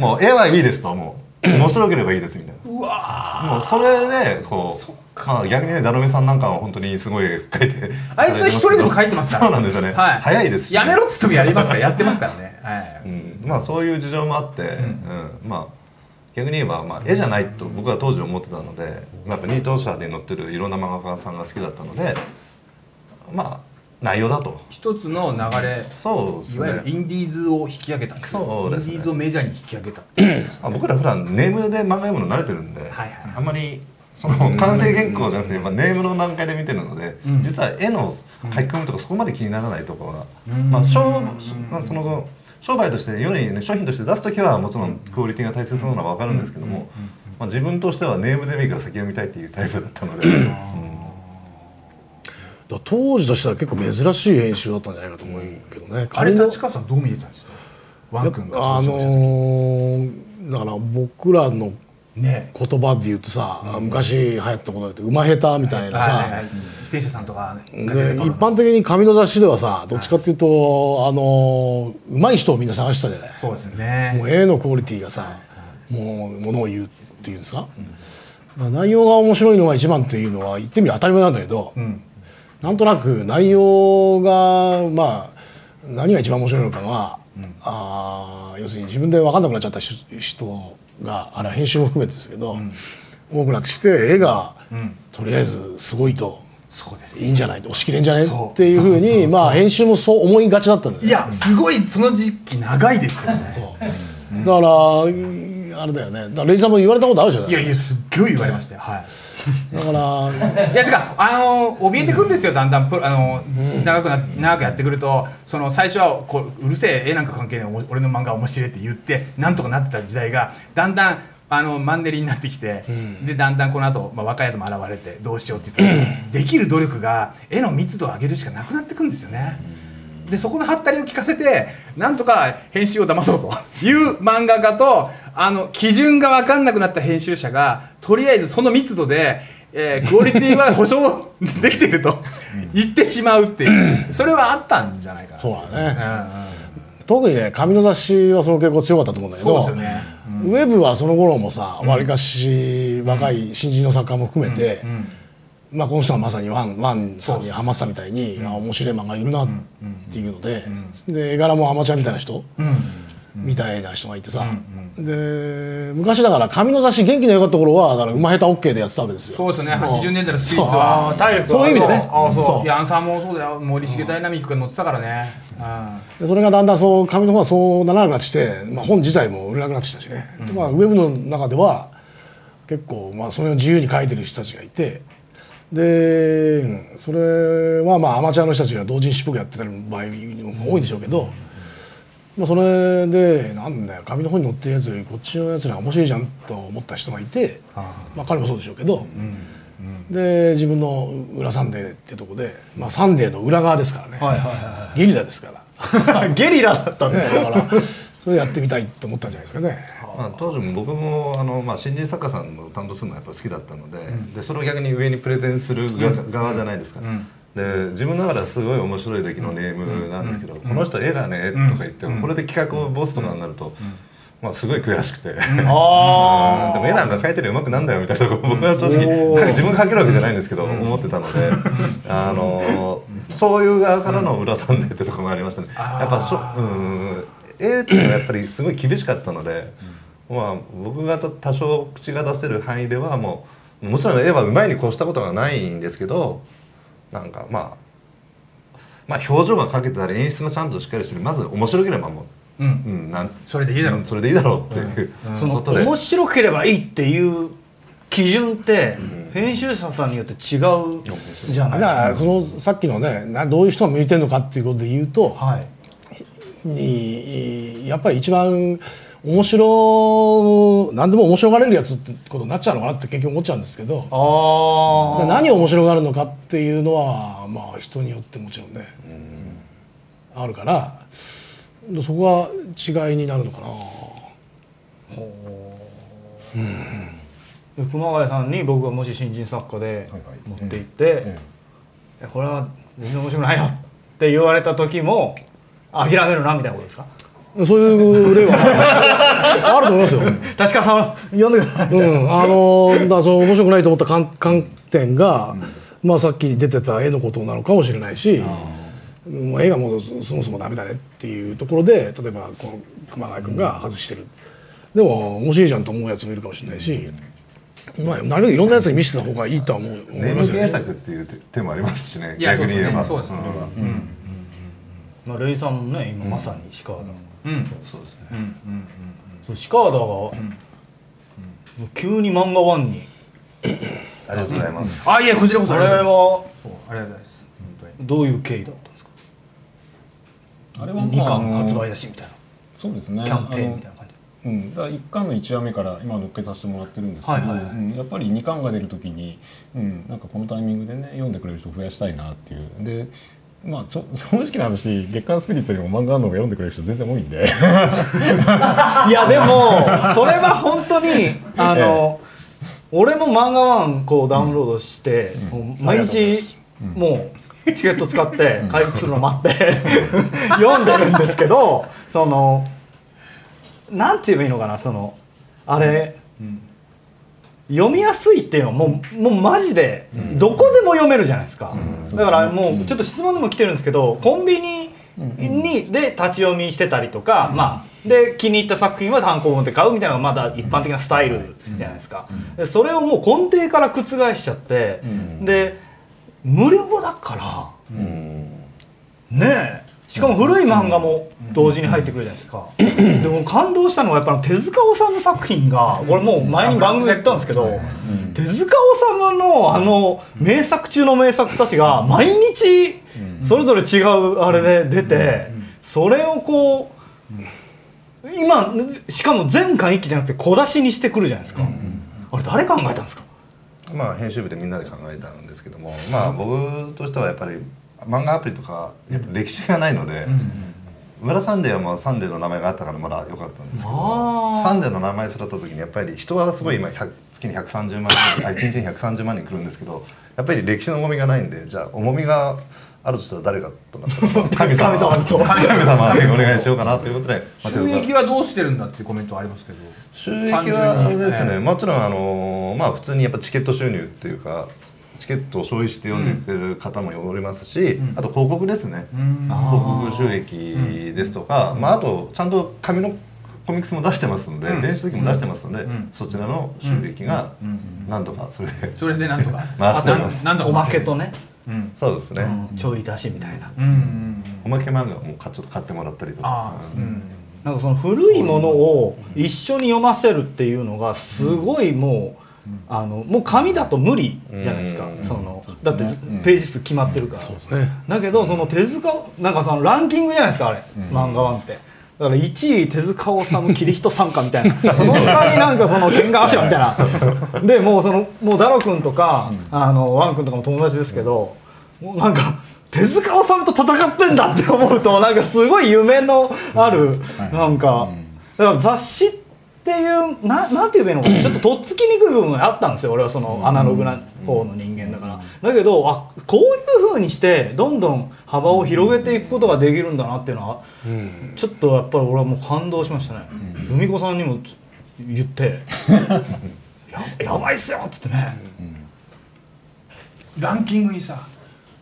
もう絵はいいですと、もう面白ければいいですみたいな。うわ、もうそれでこう逆にね、だるめさんなんかは本当にすごい書いて、あいつ一人でも書いてますから。そうなんですよね。早いですし、やめろっつってもやりますから、やってますからね。まあそういう事情もあって、まあ。逆に言えば、まあ、絵じゃないと僕は当時思ってたので、やっぱニート社で載ってるいろんな漫画家さんが好きだったので、まあ内容だと一つの流れ、そうですね、いわゆるインディーズを引き上げたんですよ。インディーズをメジャーに引き上げたっていうですね。僕ら普段ネームで漫画読むの慣れてるんで、あんまりその完成原稿じゃなくて、まあ、ネームの段階で見てるので、実は絵の書き込みとかそこまで気にならないところが、まあ商売として世に、ね、商品として出すときはもちろんクオリティが大切なのは分かるんですけども、自分としてはネームでもいいから先を見たいっていうタイプだったので、当時としては結構珍しい編集だったんじゃないかと思うけどね。あれ立川さんどう見えたんですか、ワン君が登場した時。だから僕らの言葉で言うとさ、昔流行ったことで馬下手みたいなさ、出演者さんとかね、一般的に紙の雑誌ではさ、どっちかっていうと上手い人をみんな探したじゃない。そうですね。もう絵のクオリティがさ、もうものを言うっていうんですか、内容が面白いのが一番っていうのは言ってみれば当たり前なんだけど、なんとなく内容がまあ何が一番面白いのかが、要するに自分で分かんなくなっちゃった人が、あれ編集も含めてですけど、多くなってきて、絵がとりあえずすごいといいんじゃない、押し切れんじゃないっていうふうに、まあ編集もそう思いがちだったんです。いや、すごいその時期長いですよね。だからあれだよね、レイジさんも言われたことあるじゃない。いやいや、すっごい言われましたよ。だからいや、てか怯えてくんですよ、だんだん長くやってくると。その最初はこう、うるせえ絵なんか関係ない俺の漫画面白いって言ってなんとかなってた時代が、だんだんマンネリになってきて、でだんだんこの後、まあ若いやつも現れてどうしようって言ってできる努力が絵の密度を上げるしかなくなってくんですよね。でそこのハッタリを聞かせて、なんとか編集を騙そうという漫画家と、基準が分かんなくなった編集者が、とりあえずその密度で、クオリティは保証できてると言ってしまうっていう、それはあったんじゃないかな。そうだね。特にね、紙の雑誌はその傾向強かったと思うんだけど、そうですよね。ウェブはその頃もさ、わりかし若い新人の作家も含めて、まあこの人はまさにワンさんにハマってたみたいに、面白い漫画いるなっていうので、で絵柄もアマチュアみたいな人みたいな人がいてさ、で昔だから紙の雑誌元気の良かった頃はだから馬下手 OK でやってたわけですよ。そうですね。80年代のスピリッツは体力はそういう意味でね。ああそう。ヤンさんもそうだよ。森重ダイナミックが載ってたからね。でそれがだんだんそう紙の方はそうならなくなってきて、まあ本自体も売れなくなってきたしね。まあウェブの中では結構まあそれを自由に書いてる人たちがいて。でそれはまあアマチュアの人たちが同人誌っぽくやってた場合も多いんでしょうけど、まあそれでなんだよ紙の本に載ってるやつよりこっちのやつら面白いじゃんと思った人がいて、まあ彼もそうでしょうけど、で自分の「裏サンデー」っていうとこで、まあサンデーの裏側ですからね、ゲリラですからゲリラだったんだよ。だからそれやってみたいと思ったんじゃないですかね。まあ当時も僕もまあ新人作家さんの担当するのがやっぱ好きだったので、でそれを逆に上にプレゼンする側じゃないですか。で自分ながらすごい面白い時のネームなんですけど、この人絵だねとか言ってもこれで企画をボスとかになると、まあすごい悔しくて、でも絵なんか描いてるうまくなんだよみたいなとこ僕は正直自分が描けるわけじゃないんですけど思ってたので、そういう側からの裏サンデーってとこもありましたね。やっぱ絵ってやっぱりすごい厳しかったので、まあ僕が多少口が出せる範囲ではもちろん絵はうまいに越したことがないんですけど、なんかまあ表情が描けたり演出がちゃんとしっかりしてる、まず面白ければもうそれでいいだろう、それでいいだろうっていうことで、面白ければいいっていう基準って編集者さんによって違うじゃないですか。だからそのさっきのね、どういう人が向いてるのかっていうことで言うと、やっぱり一番何でも面白がれるやつってことになっちゃうのかなって結局思っちゃうんですけど、何を面白がるのかっていうのはまあ人によってもちろんね、あるからそこが違いになるのかな。熊谷さんに僕がもし新人作家で持って行って「これは全然面白くないよ」って言われた時も諦めるなみたいなことですか？そういう例はあると思いますよ。確かさ読んでください。だそう面白くないと思った観点が、まあさっき出てた絵のことなのかもしれないし、絵がもうそもそもダメだねっていうところで、例えばこの熊谷君が外してる。でも面白いじゃんと思うやつもいるかもしれないし、まあなるべくいろんなやつに見せた方がいいとは思いますよね。原作っていう手もありますしね。逆に言えばそうですね。まあレイさんもね今まさに石川だ。そうですね。そう石川だが急に漫画ワンに。ありがとうございます。あいやこちらこそ。あれはありがとうございます。どういう経緯だったんですか。あれは2巻発売だしみたいな。そうですね。キャンペーンみたいな。だから1巻の1話目から今載っけさせてもらってるんですけど、やっぱり2巻が出る時に、なんかこのタイミングでね読んでくれる人を増やしたいなっていう。でまあ正直な話、月刊スピリッツよりも漫画の方が読んでくれる人全然多いんでいやでもそれは本当に俺も漫画ワンこうダウンロードして、毎日もうチケット使って回復するの待って読んでるんですけど、そのなんて言えばいいのかな、そのあれ、読みやすいっていうのはもうマジでどこでも読めるじゃないですか。だからもうちょっと質問でも来てるんですけど、コンビニで立ち読みしてたりとか、まあで気に入った作品は単行本で買うみたいなのがまだ一般的なスタイルじゃないですか。それをもう根底から覆しちゃって、で無料だからねえ、しかも古い漫画も同時に入ってくるじゃないですか。でも感動したのはやっぱ手塚治虫作品が、これもう前に番組で言ったんですけど、手塚治虫のあの名作中の名作たちが毎日それぞれ違うあれで出て、それをこう今しかも全巻一気じゃなくて小出しにしてくるじゃないですか。あれ誰考えたんですか？まあ編集部でみんなで考えたんですけども、まあ僕としてはやっぱり漫画アプリとかやっぱ歴史がないので、村サンデーはまあサンデーの名前があったからまだ良かったんですけど、サンデーの名前すらった時にやっぱり人はすごい今月に130万人1日に130万人来るんですけど、やっぱり歴史の重みがないんで、じゃあ重みがあるとしたら誰かとなったら神様でお願いしようかなということで。収益はどうしてるんだっていうコメントはありますけど、収益はですね、もちろんまあ普通にやっぱチケット収入っていうか。チケットを消費して読んでくる方もおりますし、あと広告ですね、広告収益ですとか、あとちゃんと紙のコミックスも出してますので、電子書籍も出してますので、そちらの収益がなんとかそれでなんとか回してます。おまけとね、そうですね、ちょい出しみたいなおまけ漫画をちょっと買ってもらったりとか、なんかその古いものを一緒に読ませるっていうのがすごいもう紙だと無理じゃないですか。だってページ数決まってるから。だけどその手塚なんかそのランキングじゃないですか、あれ漫画ワンって。だから1位手塚治虫キリヒトさんかみたいな、その下になんかそのケンガーションみたいなで、もうダロ君とかワン君とかも友達ですけど、もうなんか手塚治虫と戦ってんだって思うとなんかすごい夢のある、なんかだから雑誌ってっていうなんて言えばいいのか、ちょっととっつきにくい部分があったんですよ。俺はそのアナログな方の人間だから。だけどこういうふうにしてどんどん幅を広げていくことができるんだなっていうのは、ちょっとやっぱり俺はもう感動しましたね。海子さんにも言ってやばいっすよっつってね、ランキングにさ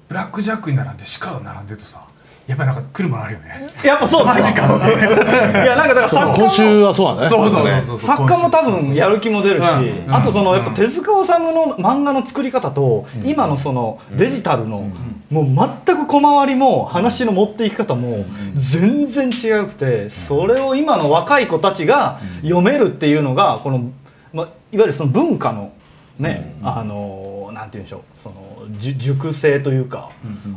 ブラックジャックに並んでシカが並んでとさ、やっぱなんか来るものあるよね。やっぱそうですよ。いやなんかだから作家も今週はそうだね。そう作家も多分やる気も出るし、あとそのやっぱ手塚治虫の漫画の作り方と今のそのデジタルのもう全く小回りも話の持っていき方も全然違くて、それを今の若い子たちが読めるっていうのがこのまあいわゆるその文化のね、なんて言うんでしょう、その熟成というか、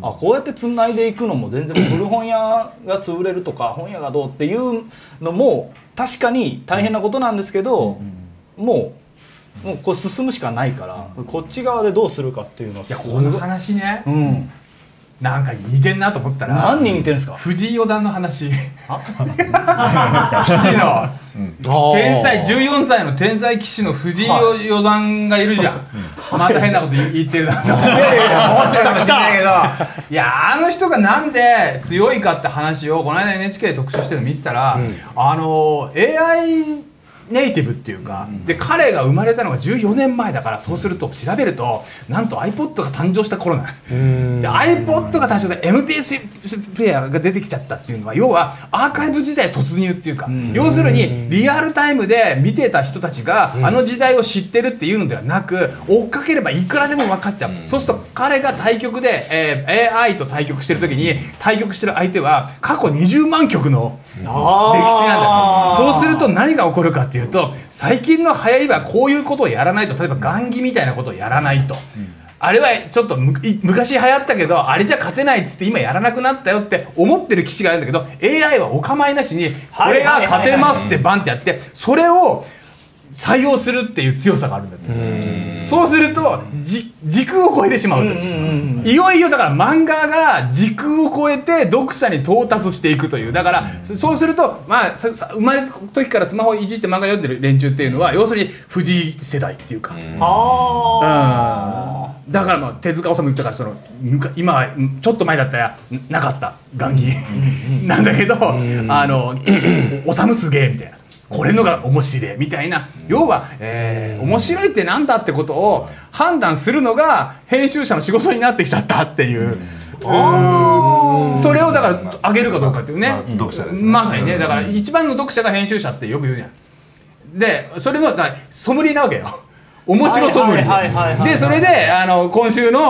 あこうやってつないでいくのも全然、古本屋が潰れるとか本屋がどうっていうのも確かに大変なことなんですけど、もうこう進むしかないから、こっち側でどうするかっていうのは。いやこの話ね、なんか似てんなと思ったら、何に似てるんですか？藤井四段の話。棋士の天才、14歳の天才棋士の藤井四段がいるじゃん。また変なこと言ってるなと思ってたかもしれないけど、いや、あの人がなんで強いかって話をこの間 NHK で特集してるの見てたら、AIネイティブっていうか、で彼が生まれたのが14年前だから、そうすると調べると、なんと iPod が誕生した頃なんで、 iPod が誕生した MP3 プレイヤーが出てきちゃったっていうのは、要はアーカイブ時代突入っていうか、要するにリアルタイムで見てた人たちがあの時代を知ってるっていうのではなく、追っかければいくらでも分かっちゃう。そうすると彼が対局で、AI と対局してる時に、対局してる相手は過去20万局の歴史なんだ。そうすると何が起こるかっていうと、最近の流行りはこういうことをやらないと、例えば雁木みたいなことをやらないと、あれはちょっと昔流行ったけどあれじゃ勝てないっつって今やらなくなったよって思ってる棋士があるんだけど、 AI はお構いなしにこれが勝てますってバンってやって、それを採用するっていう強さがあるんだって。そうすると時空を超えてしまうと、いよいよだから漫画が時空を超えて読者に到達していくという。だからそうすると、まあ生まれた時からスマホいじって漫画読んでる連中っていうのは、要するに藤井世代っていうか、だからまあ手塚治虫言ったから、その今ちょっと前だったらなかった雁木なんだけど、治虫すげえみたいな。これのが面白いみたいな、要は、面白いってなんだってことを判断するのが編集者の仕事になってきちゃったっていう、それをだから上げるかどうかっていうね、まさにね、だから一番の読者が編集者ってよく言うじゃん。でそれのソムリエなわけよ、面白ソムリエで。それで今週の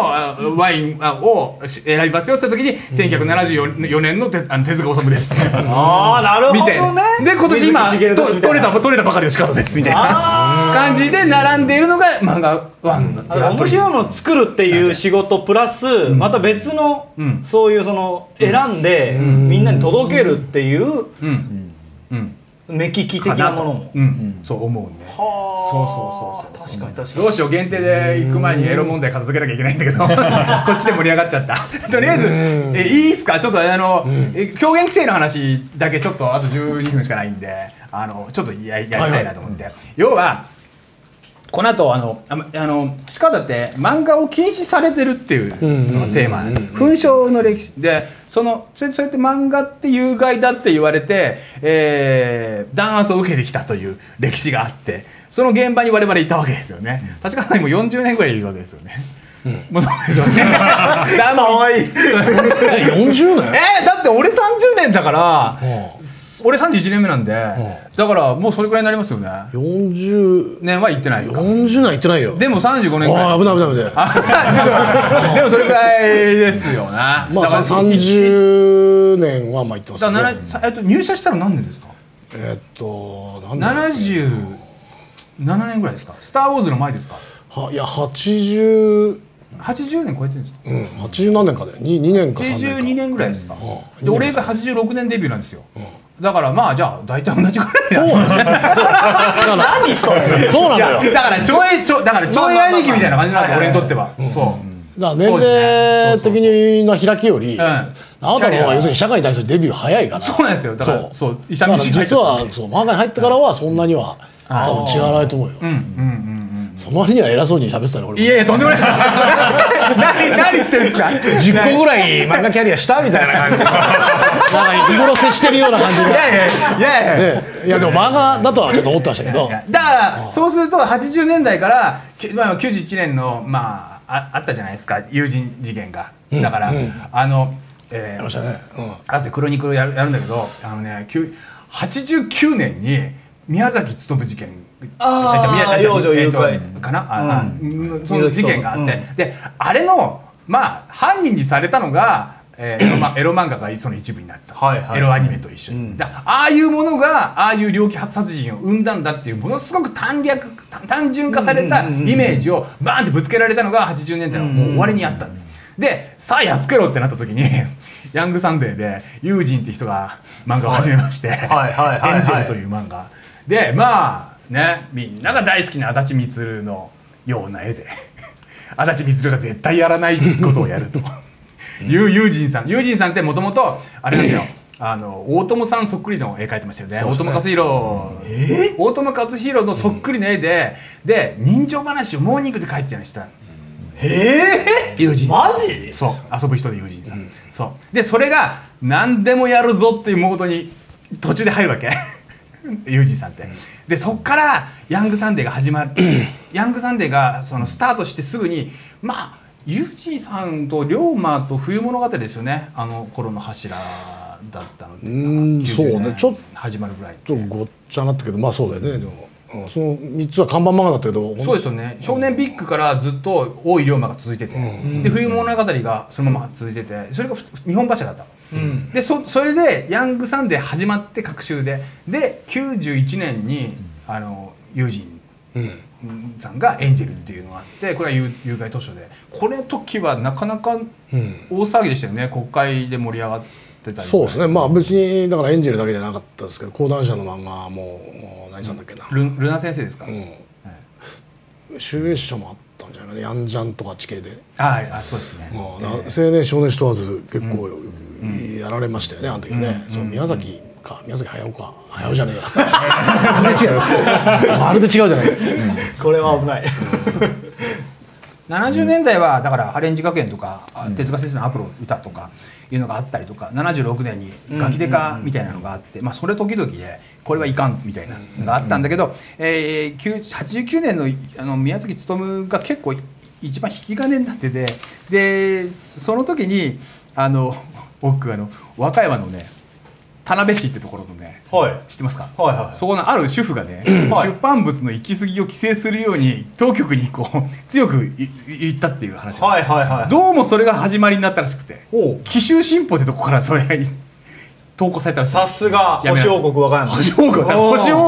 ワインを選びますよって言った時に、1974年の手塚治虫ですって。ああ、なるほどね。で今年今取れたばかりの仕方ですみたいな感じで並んでいるのが漫画ワン。面白いのを作るっていう仕事プラス、また別のそういうその選んでみんなに届けるっていう。目利き的なものも、そう思うね。そうそうそう、確かに確かに。どうしよう、限定で行く前にエロ問題片付けなきゃいけないんだけど、こっちで盛り上がっちゃった。とりあえずいいっすか、ちょっと狂言規制の話だけちょっとあと12分しかないんで、ちょっとやりたいなと思って。要はこの後しかだって漫画を禁止されてるっていうのがテーマ、紛争の歴史で、そうやって漫画って有害だって言われて、弾圧を受けてきたという歴史があって、その現場に我々いたわけですよね。確かにもう40年ぐらいいるわけですよね。もうそうですよね。だまいい40年、だって俺30年だから、俺31年目なんで、だからもうそれくらいになりますよね。40年は行ってないですか？40年は行ってないよ。でも35年くらい。危ない危ない危ない。でもそれくらいですよね。まあ30年はまあ行ってますね。入社したら何年ですか？77年ぐらいですか？スター・ウォーズの前ですか？いや、80年超えてるんですか？80何年かで2年か3年か82年ぐらいですか？で俺が86年デビューなんですよ。だからまあじゃあ大体同じくらい。そうなんだ。そうなんだよ。だからちょい兄貴みたいな感じなんで、俺にとっては。そう。だから年齢的な開きより、あなたの方が要するに社会に対するデビュー早いから。そうなんですよ。だからそう実は漫画に入ってからはそんなには多分違わないと思うよ。その割には偉そうに喋ってたね俺。いやいやとんでもないです。何言ってるんですか。10個ぐらい漫画キャリアしたみたいな感じ。なんか日頃接してるような感じが。いやいやいやいや。いやでも漫画だとはちょっと思ってましたけど。だからそうすると80年代から91年のまああったじゃないですか、友人事件が。だからやりましたね。あとクロニクルやるんだけど、89年に宮崎勤事件。幼女誘拐かな、その事件があって、であれのまあ犯人にされたのがエロ漫画がその一部になった、エロアニメと一緒に。ああいうものがああいう猟奇殺人を生んだんだっていう、ものすごく単純化されたイメージをバーンってぶつけられたのが80年代のもう終わりにあった。でさあやっつけろってなった時に「ヤングサンデー」で友人って人が漫画を始めまして、エンジェルという漫画で、まあね、みんなが大好きな足立みつるのような絵で、足立みつるが絶対やらないことをやると友人さん、友人さんってもともとあれなんだよ、大友さんそっくりの絵描いてましたよね。大友克洋、大友克洋のそっくりの絵で、で人情話をモーニングで描いてた人。友人マジ？そう、遊ぶ人で友人さん。そうで、それが何でもやるぞっていうモードに途中で入るわけ。ユージさんって、でそっからヤングサンデーが始まる。ヤングサンデーがそのスタートしてすぐに、まあユージさんと龍馬と冬物語ですよね、あの頃の柱だったので、そうね、ちょっと始まるぐらいちょっとごっちゃなったけど、まあそうだよね。でもその3つは看板漫画だったけど、そうですよね、少年ビッグからずっと大井龍馬が続いてて、で冬物語がそのまま続いてて、それが日本柱だった。でそれで「ヤングサンデー」始まって隔週で、で91年に友人さんが「エンジェル」っていうのがあって、これは有害図書で、これ時はなかなか大騒ぎでしたよね。国会で盛り上がってたり、そうですね、まあ別にだから「エンジェル」だけじゃなかったですけど、講談社の漫画も何さんだっけな、ルナ先生ですか、集英社もあって。ヤンジャンとか地形で、あ、そうですね、青年少年問わず結構やられましたよね、あの時ね。宮崎か、宮崎駿か、駿じゃねえよ、まるで違うじゃない。これは危ない。70年代はだからハレンジ学園とか手塚先生のアプロ歌とかいうのがあったりとか、76年にガキデカみたいなのがあって、まあそれ時々でこれはいかんみたいなのがあったんだけど、89年の宮崎勉が結構一番引き金になってて、でその時に僕和歌山のね、田辺市ってところのね、知ってますか、そこのある主婦がね、出版物の行き過ぎを規制するように当局にこう強く言ったっていう話が、どうもそれが始まりになったらしくて、紀州新報ってとこからそれに投稿されたらしい。さすが星王国和歌山、星王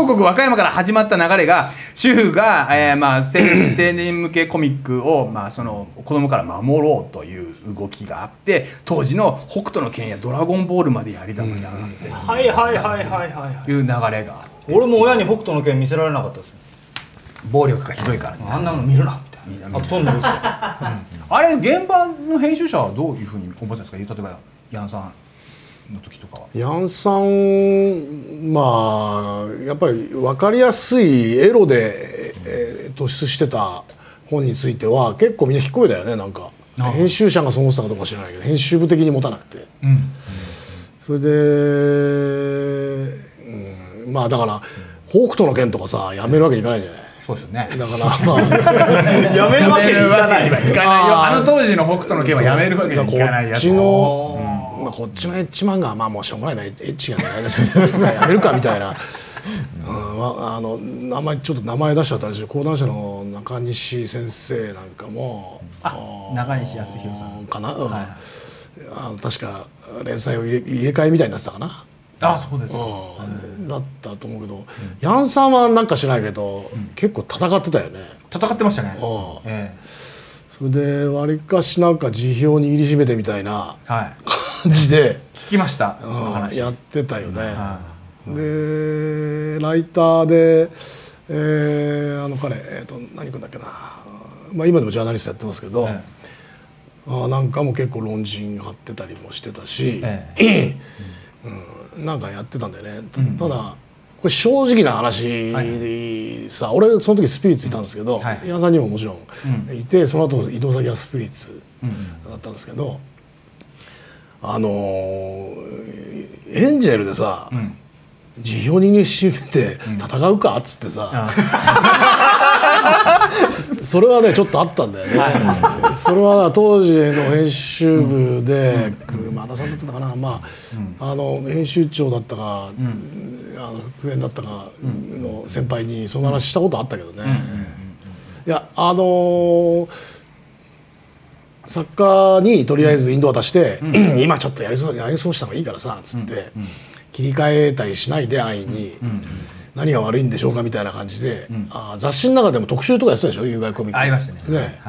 国和歌山から始まった流れが、主婦が青年向けコミックを子供から守ろうという動きがあって、当時の北斗の拳やドラゴンボールまでやりたくなっていう流れがあって、俺も親に北斗の拳見せられなかったです。暴力がひどいからあんなの見るなみたいな。あれ現場の編集者はどういうふうに思ってたんですか、例えば矢野さんの時とかは。ヤンさん、まあやっぱり分かりやすいエロで突出してた本については結構みんな引っ込めだよね。なんか編集者がそう思ってたかどうか知らないけど、編集部的に持たなくて、それで、まあだから北斗の拳とかさ、やめるわけにいかないじゃない。そうですよね。だからまあやめるわけにいかないよ。あの当時の北斗の拳はやめるわけにいかないやつ。こっちのエッチ漫画はまあもうしょうがないな、エッチがないな、やめるかみたいな。名前ちょっと名前出しちゃったりして、講談社の中西先生なんかも、中西康弘さんかな、確か連載を入れ替えみたいになってたかな。あ、そうですだったと思うけど、ヤンさんはなんか知らないけど結構戦ってたよね。戦ってましたね。それでわりかしなんか辞表に握りしめてみたいな感じで聞きました、その話やってたよね。でライターで彼何君だっけな、まあ今でもジャーナリストやってますけど、なんかも結構論陣張ってたりもしてたし、なんかやってたんだよね。ただこれ正直な話でさ、俺その時スピリッツいたんですけど、矢さんにももちろんいて、その後移動先はスピリッツだったんですけど、エンジェルでさ、辞表に締めて戦うかっつってさ、それはねちょっとあったんだよね。それは当時の編集部で熊田さんだったかな、まあ編集長だったか復縁だったかの先輩にその話したことあったけどね。いや作家にとりあえずインド渡して「今ちょっとやりそうした方がいいからさ」っつって切り替えたりしないで安易に「何が悪いんでしょうか」みたいな感じで、雑誌の中でも特集とかやってたでしょ、有害コミックありましたね。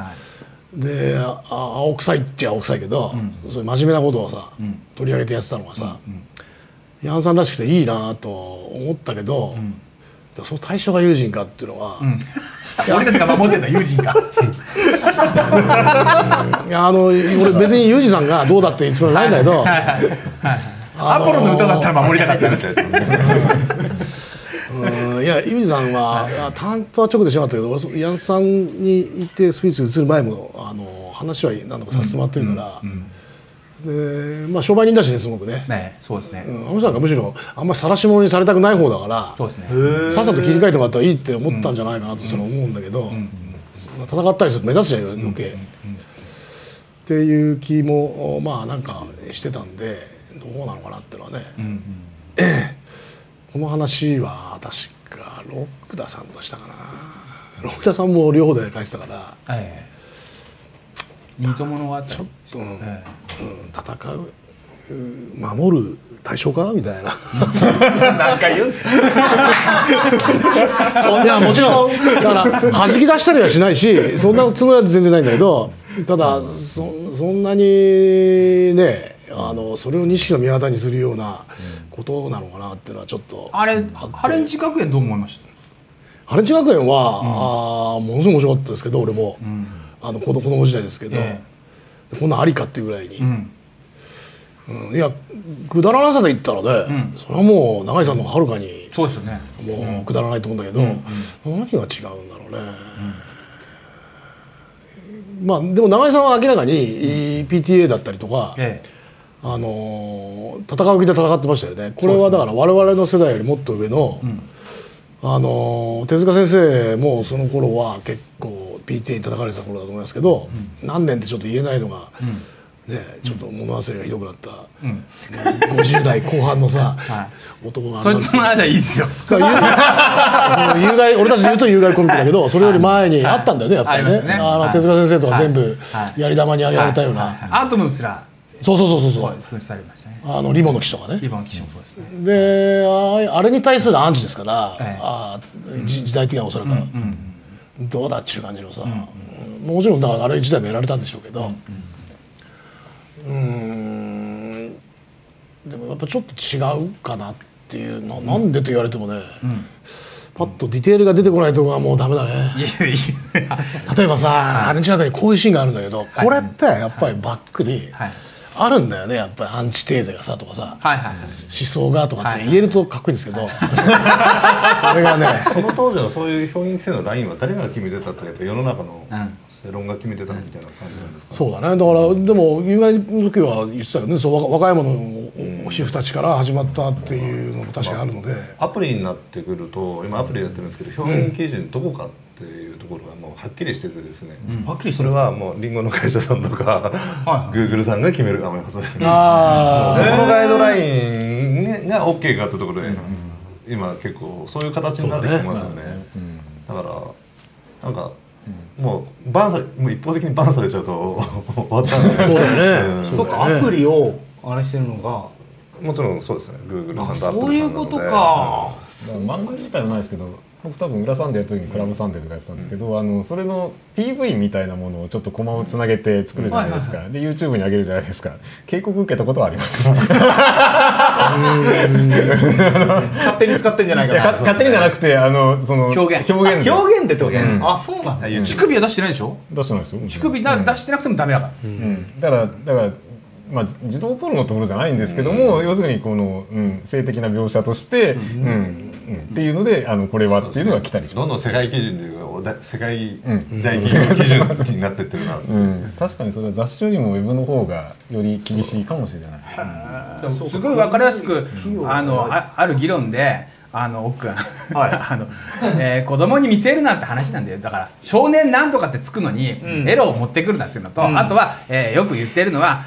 で青臭いっちゃ青臭いけど、そういう真面目なことをさ取り上げてやってたのがさ、ヤンさんらしくていいなと思ったけど、その対象が友人かっていうのは俺たちが守ってんのユージンか。いや俺別にユージさんがどうだっていつもないんだけど、アポロの歌だったら守りたかったみたいな。いやユージさんは担当は直でしなかったけど、俺矢野さんに行ってスピーチ移る前も話は何度かさせてもらってるから。でまあ、商売人だしね、すごくね、そうですね、あの人なんかむしろあんまり晒し者にされたくない方だから、さっさと切り替えてもらったらいいって思ったんじゃないかなとそれ思うんだけど、戦ったりすると目立つじゃん余計っていう気もまあなんかしてたんで、どうなのかなってのはね。この話は確かロックダさんとしたかな。ロックダさんも両方で返してたから、ちょっと戦う守る対象かみたいな。何回言うんですか。いやもちろんだから弾き出したりはしないし、そんなつもりは全然ないんだけど、ただそんなにねそれを錦の宮田にするようなことなのかなっていうのはちょっと。あれハレンチ学園どう思いました。ハレンチ学園はものすごい面白かったですけど、俺も。子供時代ですけど、こんなんありかっていうぐらいに、いやくだらなさで言ったらね、それはもう永井さんの方がはるかにもうくだらないと思うんだけど、何が違うんだろうね。まあでも永井さんは明らかに PTA だったりとか戦う気で戦ってましたよね。これはだから我々の世代よりもっと上の手塚先生もその頃は結構。PTA に叩かれてた頃だと思いますけど、何年ってちょっと言えないのがね、ちょっと物忘れがひどくなった50代後半のさ男が、そいつの話はいいっすよ。有害、俺たちで言うと有害コミックだけど、それより前にあったんだよね、やっぱりね。手塚先生とか全部やり玉にあげられたような、アトムすらそうリボンの騎士とかね。であれに対するアンチですから、時代的なおそらくどうだっていう感じのさ、もちろんだからあれ自体もやられたんでしょうけど、でもやっぱちょっと違うかなっていうの、なんでと言われてもね、パッとディテールが出てこないところはもうダメだね。例えばさ、あれの中にこういうシーンがあるんだけど、これってやっぱりバックにあるんだよね、やっぱりアンチテーゼがさとかさ、思想がとかって言えるとかっこいいんですけど、それがね、その当時のそういう表現性のラインは誰が決めてたって、やっぱ世の中の世論が決めてたみたいな感じなんですか。そうだね。だからでも有害の時は言ってたよね、若い者の主婦たちから始まったっていうのも確かにあるので、アプリになってくると、今アプリやってるんですけど、表現基準どこかっていうところがもうはっきりしててですね、それはもうリンゴの会社さんとかグーグルさんが決める、そこのガイドラインが OK があったところで、今結構そういう形になってきてますよね。だからなんかもうバンされ、もう一方的にバンされちゃうと終わったんですよ。そうだね。そうか、アプリをあれしてるのがもちろんそうですね、グーグルさんとアップルさんなので。そういうことか。漫画自体はないですけど。僕多分裏サンデーやった時にクラブサンデーとかやってたんですけど、それの PV みたいなものをちょっとコマをつなげて作るじゃないですか。で YouTube に上げるじゃないですか。警告受けたことはあります。勝手に使ってんじゃないかな。勝手にじゃなくてその表現でってこと。あ、そうなんだ。乳首は出してないでしょ。出してないですよ。乳首出してなくてもダメだから。だから。まあ、児童ポルノところじゃないんですけども、要するにこの、性的な描写として、っていうのでこれはっていうのが来たりします。どんどん世界基準というか世界大基準になってってるな。確かにそれは雑誌よりもウェブの方がより厳しいかもしれない。すごいわかりやすくある議論で奥が子供に見せるなんて話なんだよ。だから少年なんとかってつくのにエロを持ってくるなっていうのと、あとはよく言ってるのは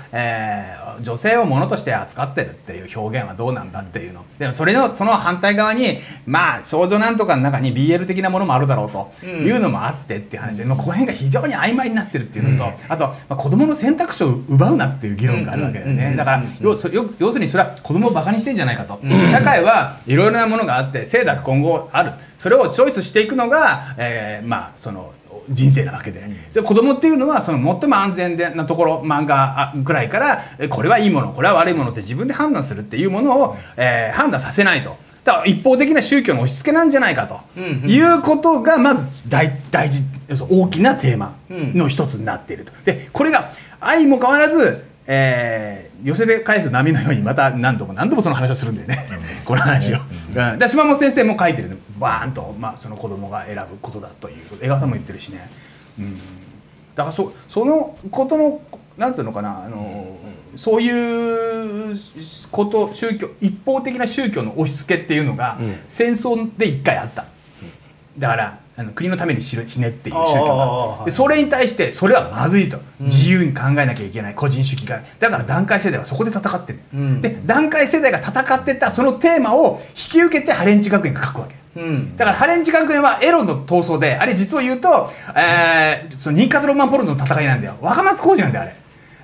女性を物として扱ってるっていう表現はどうなんだっていうので、もその反対側にまあ少女なんとかの中に BL 的なものもあるだろうというのもあってっていう話で、この辺が非常に曖昧になってるっていうのと、あと子供の選択肢を奪うなっていう議論があるわけだよね。だから要するにそれは子供をバカにしてんじゃないかと。社会はいろいろなものがあって、清濁混合ある、それをチョイスしていくのがまあその人生なわけで、子供っていうのはその最も安全なところ、漫画ぐらいからこれはいいものこれは悪いものって自分で判断するっていうものを判断させないと。だから一方的な宗教の押し付けなんじゃないかということがまず大事大きなテーマの一つになっていると。でこれが相も変わらず寄せで返す波のようにまた何度もその話をするんだよねこの話を。で島本先生も書いてるのバーンと、まあ、その子供が選ぶことだという江川さんも言ってるしね、うん、だからそのことのなんていうのかなそういうこと宗教一方的な宗教の押し付けっていうのが、うん、戦争で一回あった。だから国のために死ねっていう宗教があってそれに対してそれはまずいと、うん、自由に考えなきゃいけない個人主義がだから団塊世代はそこで戦ってる、うん、で団塊世代が戦ってたそのテーマを引き受けてハレンチ学園が書くわけ、うん、だからハレンチ学園はエロの闘争であれ実を言うと、その妊活ロマンポルノの戦いなんだよ若松浩二なんだよあれ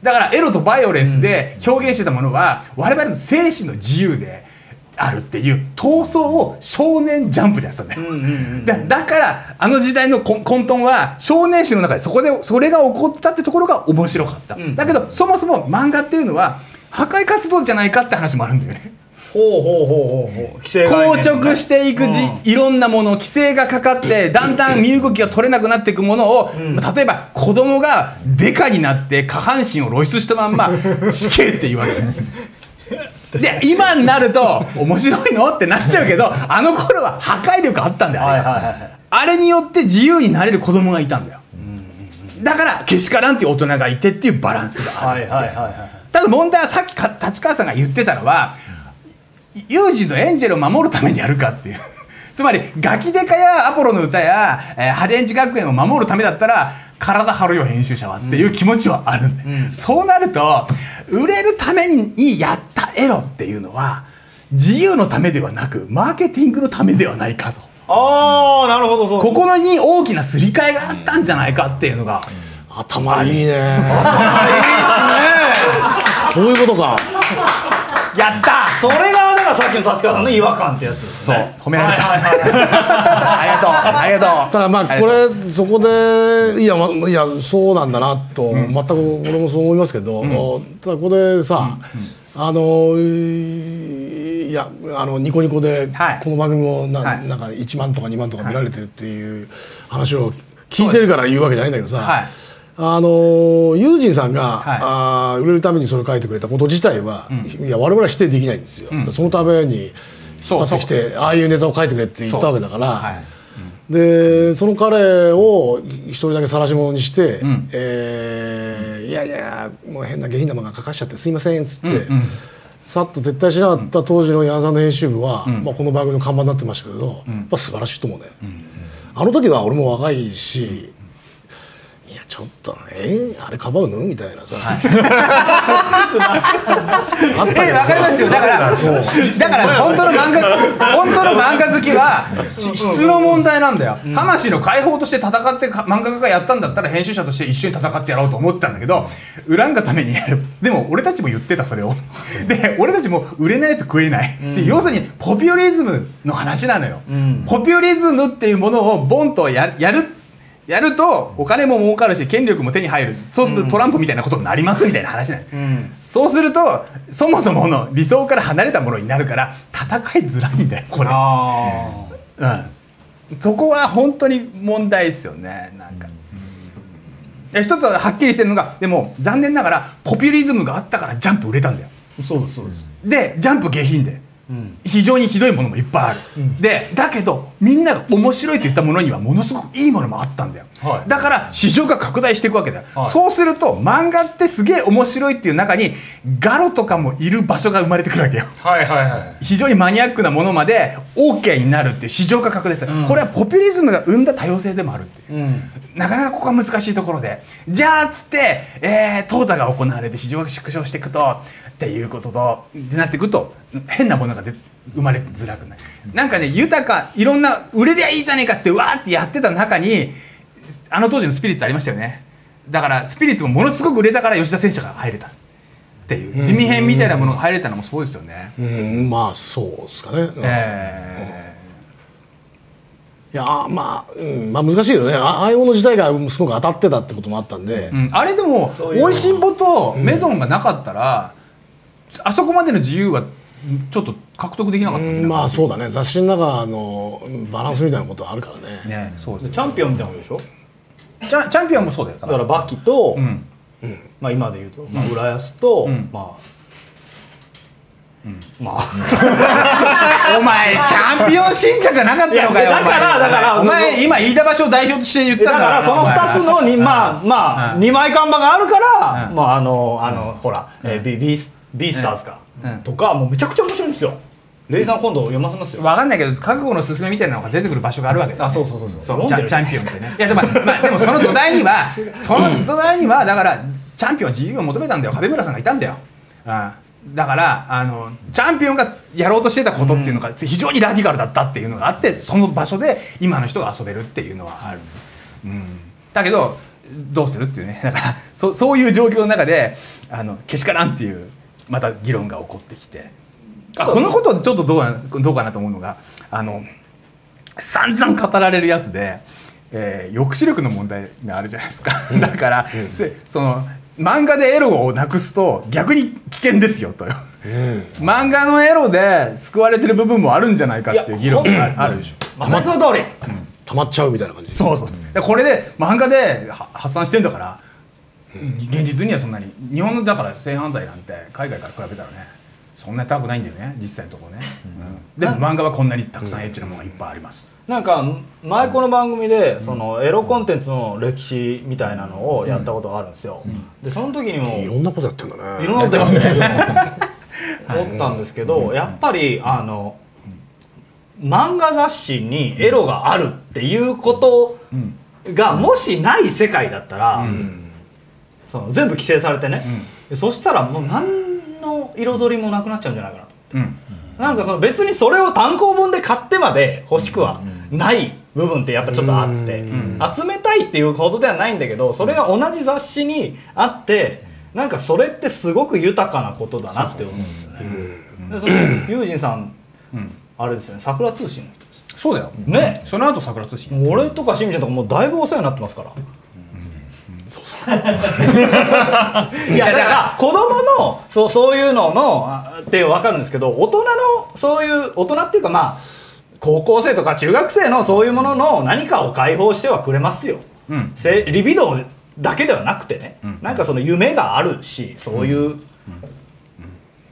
だからエロとバイオレンスで表現してたものは我々の精神の自由で。あるっていう闘争を少年ジャンプでやってたんだよ。だからあの時代の混沌は少年誌の中でそれが起こったってところが面白かった、うん、だけどそもそも漫画っていうのは破壊活動じゃないかって話もあるんだよね。ほうほうほうほう規制が硬直していくいろんなもの規制がかかってだんだん身動きが取れなくなっていくものを、うん、例えば子供がデカになって下半身を露出したまんま死刑っていうわけだよで今になると面白いのってなっちゃうけどあの頃は破壊力あったんだよあれによって自由になれる子供がいたんだよだからけしからんっていう大人がいてっていうバランスがある。ただ問題はさっき立川さんが言ってたのはユージのエンジェルを守るためにやるかっていうつまりガキデカやアポロの歌やハレンチ学園を守るためだったら体張るよ編集者はっていう気持ちはあるんで、うん、そうなると売れるためにやったエロっていうのは自由のためではなくマーケティングのためではないかとああなるほどそうここに大きなすり替えがあったんじゃないかっていうのが、うん、頭いいね頭いいっすねそういうことかやったそれがさっきの立川さんの違和感ってやつですね。そう、褒められた。ありがとう。ただまあこれそこでいやそうなんだなと全く俺もそう思いますけど、ただこれさニコニコでこの番組もなんか1万とか2万とか見られてるっていう話を聞いてるから言うわけじゃないんだけどさ。ユージンさんが、はい、売れるためにそれ書いてくれたこと自体は、うん、いや我々は否定できないんですよ、うん、そのために引っ張ってきてああいうネタを書いてくれって言ったわけだから、はいうん、でその彼を一人だけ晒し者にして「うんいやもう変な下品な漫画書かしちゃってすいません」っつって。うんさっと撤退しなかった当時の矢野さんの編集部は、うん、まあこの番組の看板になってましたけど、うん、やっぱ素晴らしいと思うね。あの時は俺も若いし、うんいやちょっとあれかばうのみたいなさあったけど分かりますよだから本当の漫画好きは質の問題なんだよ。魂の解放として戦って漫画家がやったんだったら編集者として一緒に戦ってやろうと思ったんだけど恨んだためにやる。でも俺たちも言ってたそれをで俺たちも売れないと食えないって要するにポピュリズムの話なのよ。ポピュリズムっていうものをボンとやるとお金も儲かるし権力も手に入る。そうするとトランプみたいなことになりますみたいな話なの、うん、そうするとそもそもの理想から離れたものになるから戦いづらいんだよこれ。うん、そこは本当に問題ですよね。なんか一つははっきりしてるのがでも残念ながらポピュリズムがあったからジャンプ売れたんだよ。そうでジャンプ下品で非常にひどいものもいっぱいある、うん、でだけどみんなが面白いと言ったものにはものすごくいいものもあったんだよ、はい、だから市場が拡大していくわけだよ、はい、そうすると漫画ってすげえ面白いっていう中にガロとかもいる場所が生まれてくるわけよ。非常にマニアックなものまで OK になるっていう市場が拡大する、うん、これはポピュリズムが生んだ多様性でもあるっていう、うん、なかなかここが難しいところでじゃあっつって淘汰が行われて市場が縮小していくとっていうこととってなっていくと変なものが生まれづらくない。なんかね豊かいろんな売れりゃいいじゃねえかってわーってやってた中にあの当時のスピリッツありましたよね。だからスピリッツもものすごく売れたから吉田選手が入れたっていう地味編みたいなものが入れたのもそうですよね。まあそうですかね。いやまあ難しいよね。ああいうもの自体がすごく当たってたってこともあったんで、うん、あれでも美味しんぼとメゾンがなかったら、あそこまでの自由はちょっと獲得できなかった、まあそうだね、雑誌の中のバランスみたいなことあるから ねそうです。チャンピオンみたいなもんでしょ。チャンピオンもそうだよ。だからバキと、まあ今で言うと浦安と、まあお前チャンピオン信者じゃなかったのかよ。だからお前今飯田橋を代表として言ったんだから、その2つの2枚看板があるから、まあほらビースターズかとか、もうめちゃくちゃ面白いんですよ。レイさん今度読ませますよ。分かんないけど、覚悟のすすめみたいなのが出てくる場所があるわけだ。あ、そうそうそうそう。チャンピオンってね。いやでもその土台にはだからチャンピオンは自由を求めたんだよ。壁村さんがいたんだよ。だからチャンピオンがやろうとしてたことっていうのが非常にラディカルだったっていうのがあって、その場所で今の人が遊べるっていうのはある。だけどどうするっていうね。だからそういう状況の中でけしからんっていうまた議論が起こってきて、このことちょっとどうかなと思うのが、散々語られるやつで、抑止力の問題があるじゃないですか。だからその漫画でエロをなくすと逆に危険ですよと、漫画のエロで救われてる部分もあるんじゃないかっていう議論があるでしょ。まあその通り溜まっちゃうみたいな感じ。そうそう。これで漫画で発散してんだから、現実にはそんなに日本のだから性犯罪なんて海外から比べたらね、そんなに高くないんだよね、実際のところね。でも漫画はこんなにたくさんエッチなものがいっぱいあります。なんか前この番組でそのエロコンテンツの歴史みたいなのをやったことがあるんですよ。でその時にもいろんなことやってるんだね。いろんなことやってますね。思ったんですけど、やっぱり漫画雑誌にエロがあるっていうことがもしない世界だったら、その全部規制されてね、そしたらもう何の彩りもなくなっちゃうんじゃないかなと思って。なんかその別にそれを単行本で買ってまで欲しくはない部分ってやっぱちょっとあって、集めたいっていうことではないんだけど、それが同じ雑誌にあって、なんかそれってすごく豊かなことだなって思うんですよね。でその友人さん、あれですよね、桜通信の人です。そうだよね。その後桜通信、俺とか清水ちゃんとかもうだいぶお世話になってますから。いやだから子供のそういうのって分かるんですけど、大人のそういう大人っていうか、まあ高校生とか中学生のそういうものの何かを解放してはくれますよ。リビドーだけではなくてね、なんかその夢があるし、そういう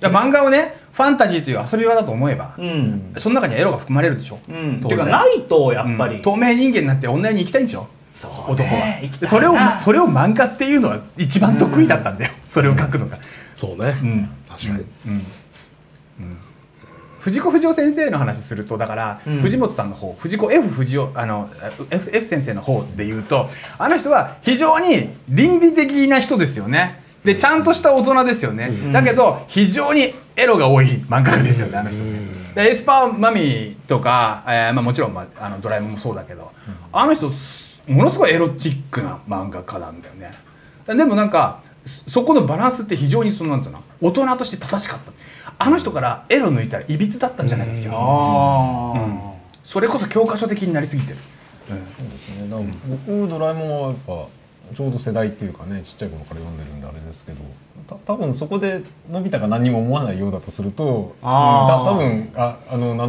漫画をね、ファンタジーという遊び場だと思えば、その中にエロが含まれるでしょ。っていうかないとやっぱり透明人間になって女に行きたいんでしょ、男は。それを漫画っていうのは一番得意だったんだよ、それを書くのが。そうね、確かに。藤子不二雄先生の話すると、だから藤本さんの方、藤子 F 不二雄F 先生の方で言うと、あの人は非常に倫理的な人ですよね。でちゃんとした大人ですよね。だけど非常にエロが多い漫画家ですよね、あの人って。エスパーマミとか、もちろんドラえもんもそうだけど、あの人ものすごいエロチックな漫画家なんだよね。でもなんかそこのバランスって非常にそのなんていうの、大人として正しかった。あの人からエロ抜いたらいびつだったんじゃないかって気がする。それこそ教科書的になりすぎてる。そうですね。僕ドラえもんはやっぱちょうど世代っていうかね、ちっちゃい頃から読んでるんであれですけど、多分そこでのび太が何にも思わないようだとすると、多分な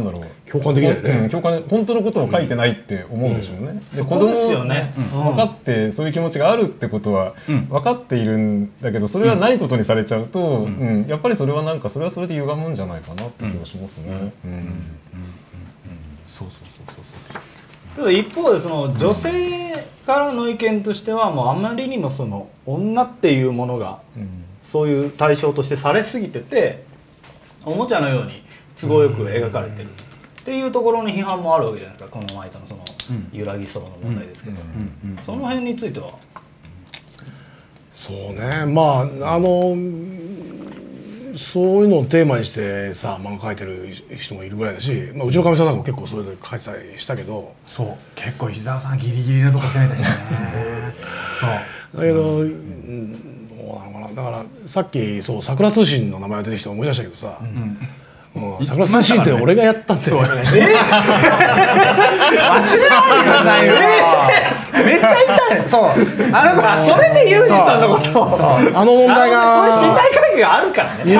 んだろう、共感できないね。本当のことを書いてないって思うでしょうね。子供分かってそういう気持ちがあるってことは分かっているんだけど、それはないことにされちゃうと、やっぱりそれはなんかそれはそれで歪むんじゃないかなって気がしますね。そうそうそうそう。ただ一方でその女性からの意見としては、もうあまりにもその女っていうものがそういう対象としてされすぎてて、おもちゃのように都合よく描かれてるっていうところに批判もあるわけじゃないですか。この前のその揺らぎそうの問題ですけど、その辺については。そうね、まあそういうのをテーマにしてさ、漫画描いてる人もいるぐらいだし、うちのかみさんなんかも結構それで開催したけど、そう結構伊沢さんギリギリのとこ攻めたりしてね。そうだけど、どうなのかな。だからさっきそう桜通信の名前が出てきて思い出したけどさ、桜通信って俺がやったんだよ。忘れないでくださいよ。めっちゃ痛い。そう、それでユージさんのこと、そうあの問題が。制限があるからね。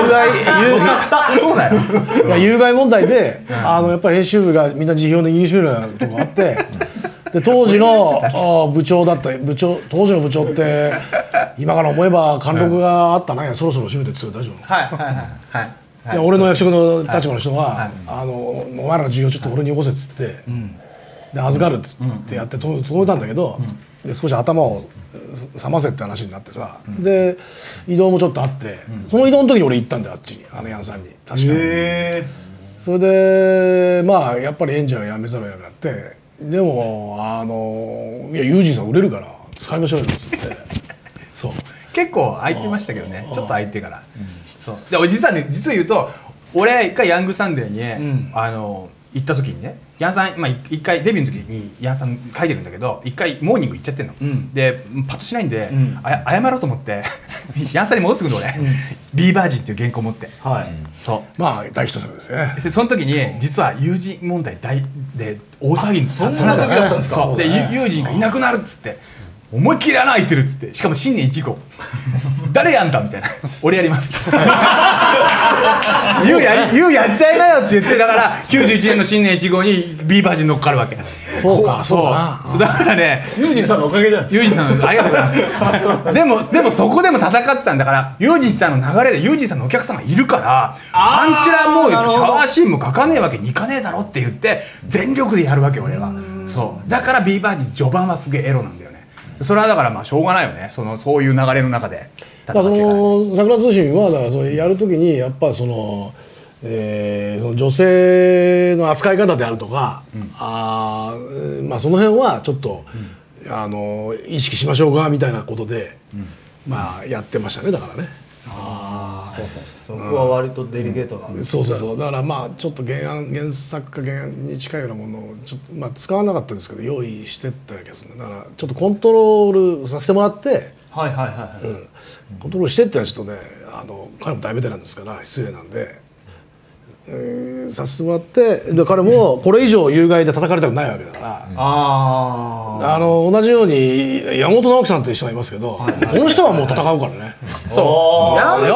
有害問題でやっぱり編集部がみんな辞表で握りしめるようなとこがあって、で当時の部長だった部長、当時の部長って今から思えば貫禄があったな、そろそろ締めてって大丈夫。はいはいはい。俺の役職の立場の人が「お前らの授業ちょっと俺によこせ」っつって「預かる」っつってやって届いたんだけど、少し頭を冷ませって話になってさ、で移動もちょっとあって、その移動の時に俺行ったんだよ、あっちに、あのヤンさんに。確かにそれでまあやっぱり演者は辞めざるを得なくなって、でも「いやユージンさん売れるから使いましょうよ」っつって。そう結構空いてましたけどね、ちょっと空いてから。そう実はね、実を言うと俺一回ヤングサンデーに行った時にね、ヤンさん一回デビューの時にヤンさん書いてるんだけど、一回モーニング行っちゃってんのでパッとしないんで謝ろうと思ってヤンさんに戻ってくるの。俺ビーバージンっていう原稿持って、そうまあ大ヒット作ですね。その時に実は友人問題で大騒ぎに、そんな時だったんですか。で友人がいなくなるっつって思いっきり穴開いてるっつって、しかも新年1号誰やんだみたいな「俺やります」ユウやっちゃいなよって言って、だから91年の新年1号にビーバージン乗っかるわけ。そうか、そうだからね、ユージンさんのおかげじゃないですか。ユージンさんのありがとうございます。でもそこでも戦ってたんだから、ユージンさんの流れでユージンさんのお客様いるから、パンチラもうシャワーシーンも書かねえわけにいかねえだろって言って全力でやるわけ俺は。そうだからビーバージン序盤はすげえエロなんだよね。それはだからまあしょうがないよね、そういう流れの中で。だからその桜通信はだからそれやるときにやっぱその女性の扱い方であるとか、まあその辺はちょっと、意識しましょうかみたいなことで、まあやってましたね、だからね。ああ、そこは割とデリケートなんです。そうだからまあちょっと原作か原案に近いようなものをちょっとまあ使わなかったですけど用意してったりですね。だからちょっとコントロールさせてもらって、コントロールしてってのはちょっとね、彼も大ベテランですから失礼なんで、させてもらって、で彼もこれ以上有害で叩かれたくないわけだから、同じように山本直樹さんという人がいますけど、この人はもう戦うからね。そう、や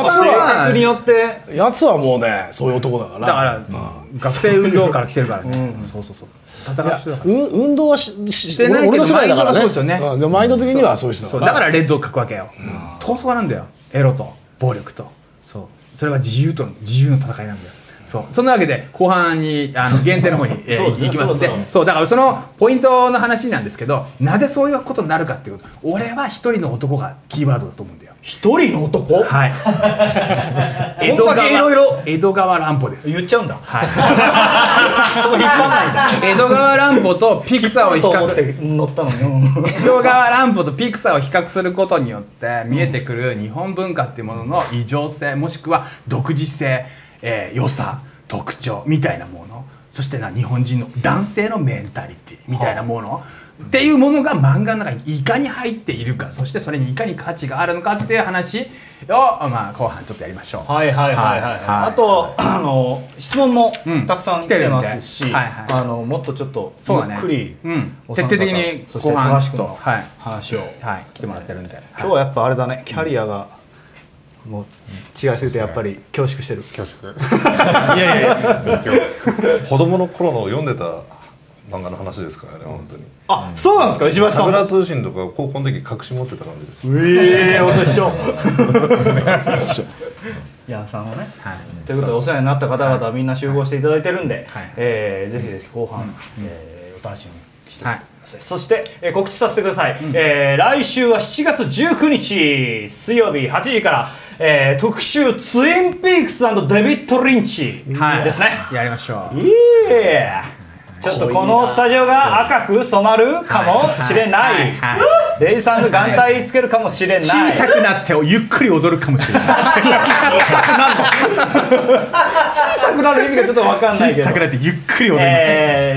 つはもうね、そういう男だから。だから学生運動から来てるからね。そう運動はしてないけど、マインドはそうですよね。マインド的にはそういう人だから。だからレッドを書くわけよ。闘争なんだよ、エロと暴力と。それは自由の戦いなんだよ。そんなわけで後半に限定の方に行きますので、だからそのポイントの話なんですけど、なぜそういうことになるかっていうこと、俺は一人の男がキーワードだと思うんだよ。一人の男、はい、江戸川乱歩です。言っちゃうんだ、はい。江戸川乱歩とピクサーを比較、江戸川乱歩とピクサーを比較することによって見えてくる日本文化っていうものの異常性、もしくは独自性、良さ、特徴みたいなもの、そして日本人の男性のメンタリティみたいなもの、っていうものが漫画の中にいかに入っているか、そしてそれにいかに価値があるのかっていう話を、まあ、後半ちょっとやりましょう。あと質問もたくさん来てますし、もっとちょっとゆっくり徹底的に後半ちょっと話を来てもらってるんで、今日はやっぱあれだね、キャリアが。もう違いすぎてやっぱり恐縮してる。恐縮。いやいや。子供の頃の読んでた漫画の話ですからね、本当に。あ、そうなんですか、石橋さん。桜通信とか高校の時隠し持ってた感じです。ええ、私一緒。一緒。ヤンさんはね。ということでお世話になった方々みんな集合していただいてるんで、ぜひぜひ後半お楽しみにして。そして告知させてください。来週は7月19日水曜日8時から。特集ツインピークス&デビッド・リンチですね。やりましょう。ちょっとこのスタジオが赤く染まるかもしれない、レイさんが眼帯つけるかもしれない、小さくなってゆっくり踊るかもしれない。小さくなるの、小さくなる意味がちょっと分かんないけど、小さくなってゆっくり踊りま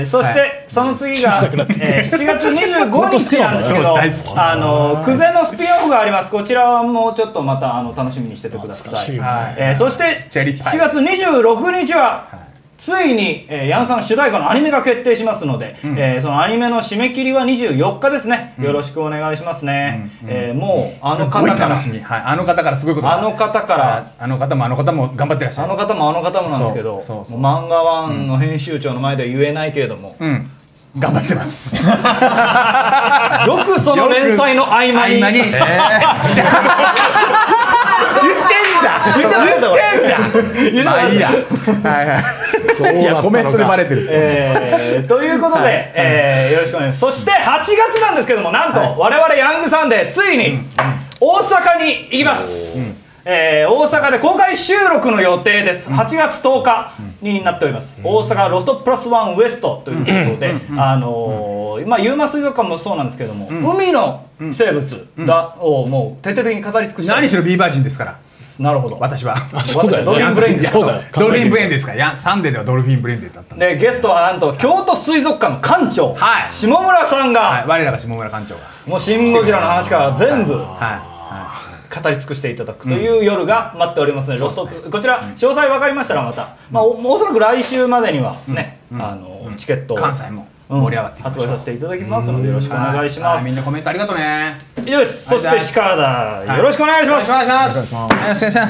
す。そしてその次が7月25日なんですけど、クゼのスピンオフがあります。こちらもちょっとまた楽しみにしててください。そして7月26日はついに、ヤンさん主題歌のアニメが決定しますので、そのアニメの締め切りは24日ですね。よろしくお願いしますね。もうあの方からすごい楽しみ、はい、あの方からすごいこと、あの方からあの方もあの方も頑張ってらっしゃる、あの方もあの方もなんですけど、漫画ワンの編集長の前では言えないけれども、頑張ってます。よくその連載の合間に。言ってんじゃん。まあいいや。いやコメントでバレてる。ということで、よろしくお願いします。そして8月なんですけども、なんと我々ヤングサンデーついに大阪に行きます。大阪で公開収録の予定です。8月10日になっております。大阪ロフトプラスワンウエストということで、まあユーマ水族館もそうなんですけども、海の生物だをもう徹底的に語り尽くして、何しろビーバー人ですから。なるほど。私はドルフィンブレインです。ドルフィンブレインですから。サンデーではドルフィンブレインでだったんで、ゲストはなんと京都水族館の館長下村さんが、我らが下村館長がもうシン・ゴジラの話から全部語り尽くしていただくという夜が待っておりますので、ロストこちら詳細分かりましたらまた、おそらく来週までにはね、チケットを関西も盛り上がって発売させていただきますので、よろしくお願いします。みんなコメントありがとうね。以上です。そして鹿田、よろしくお願いします。で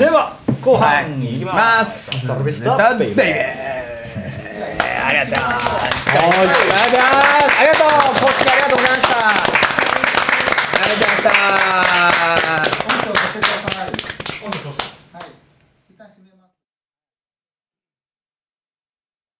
は後半に行きます。ありがとうございます。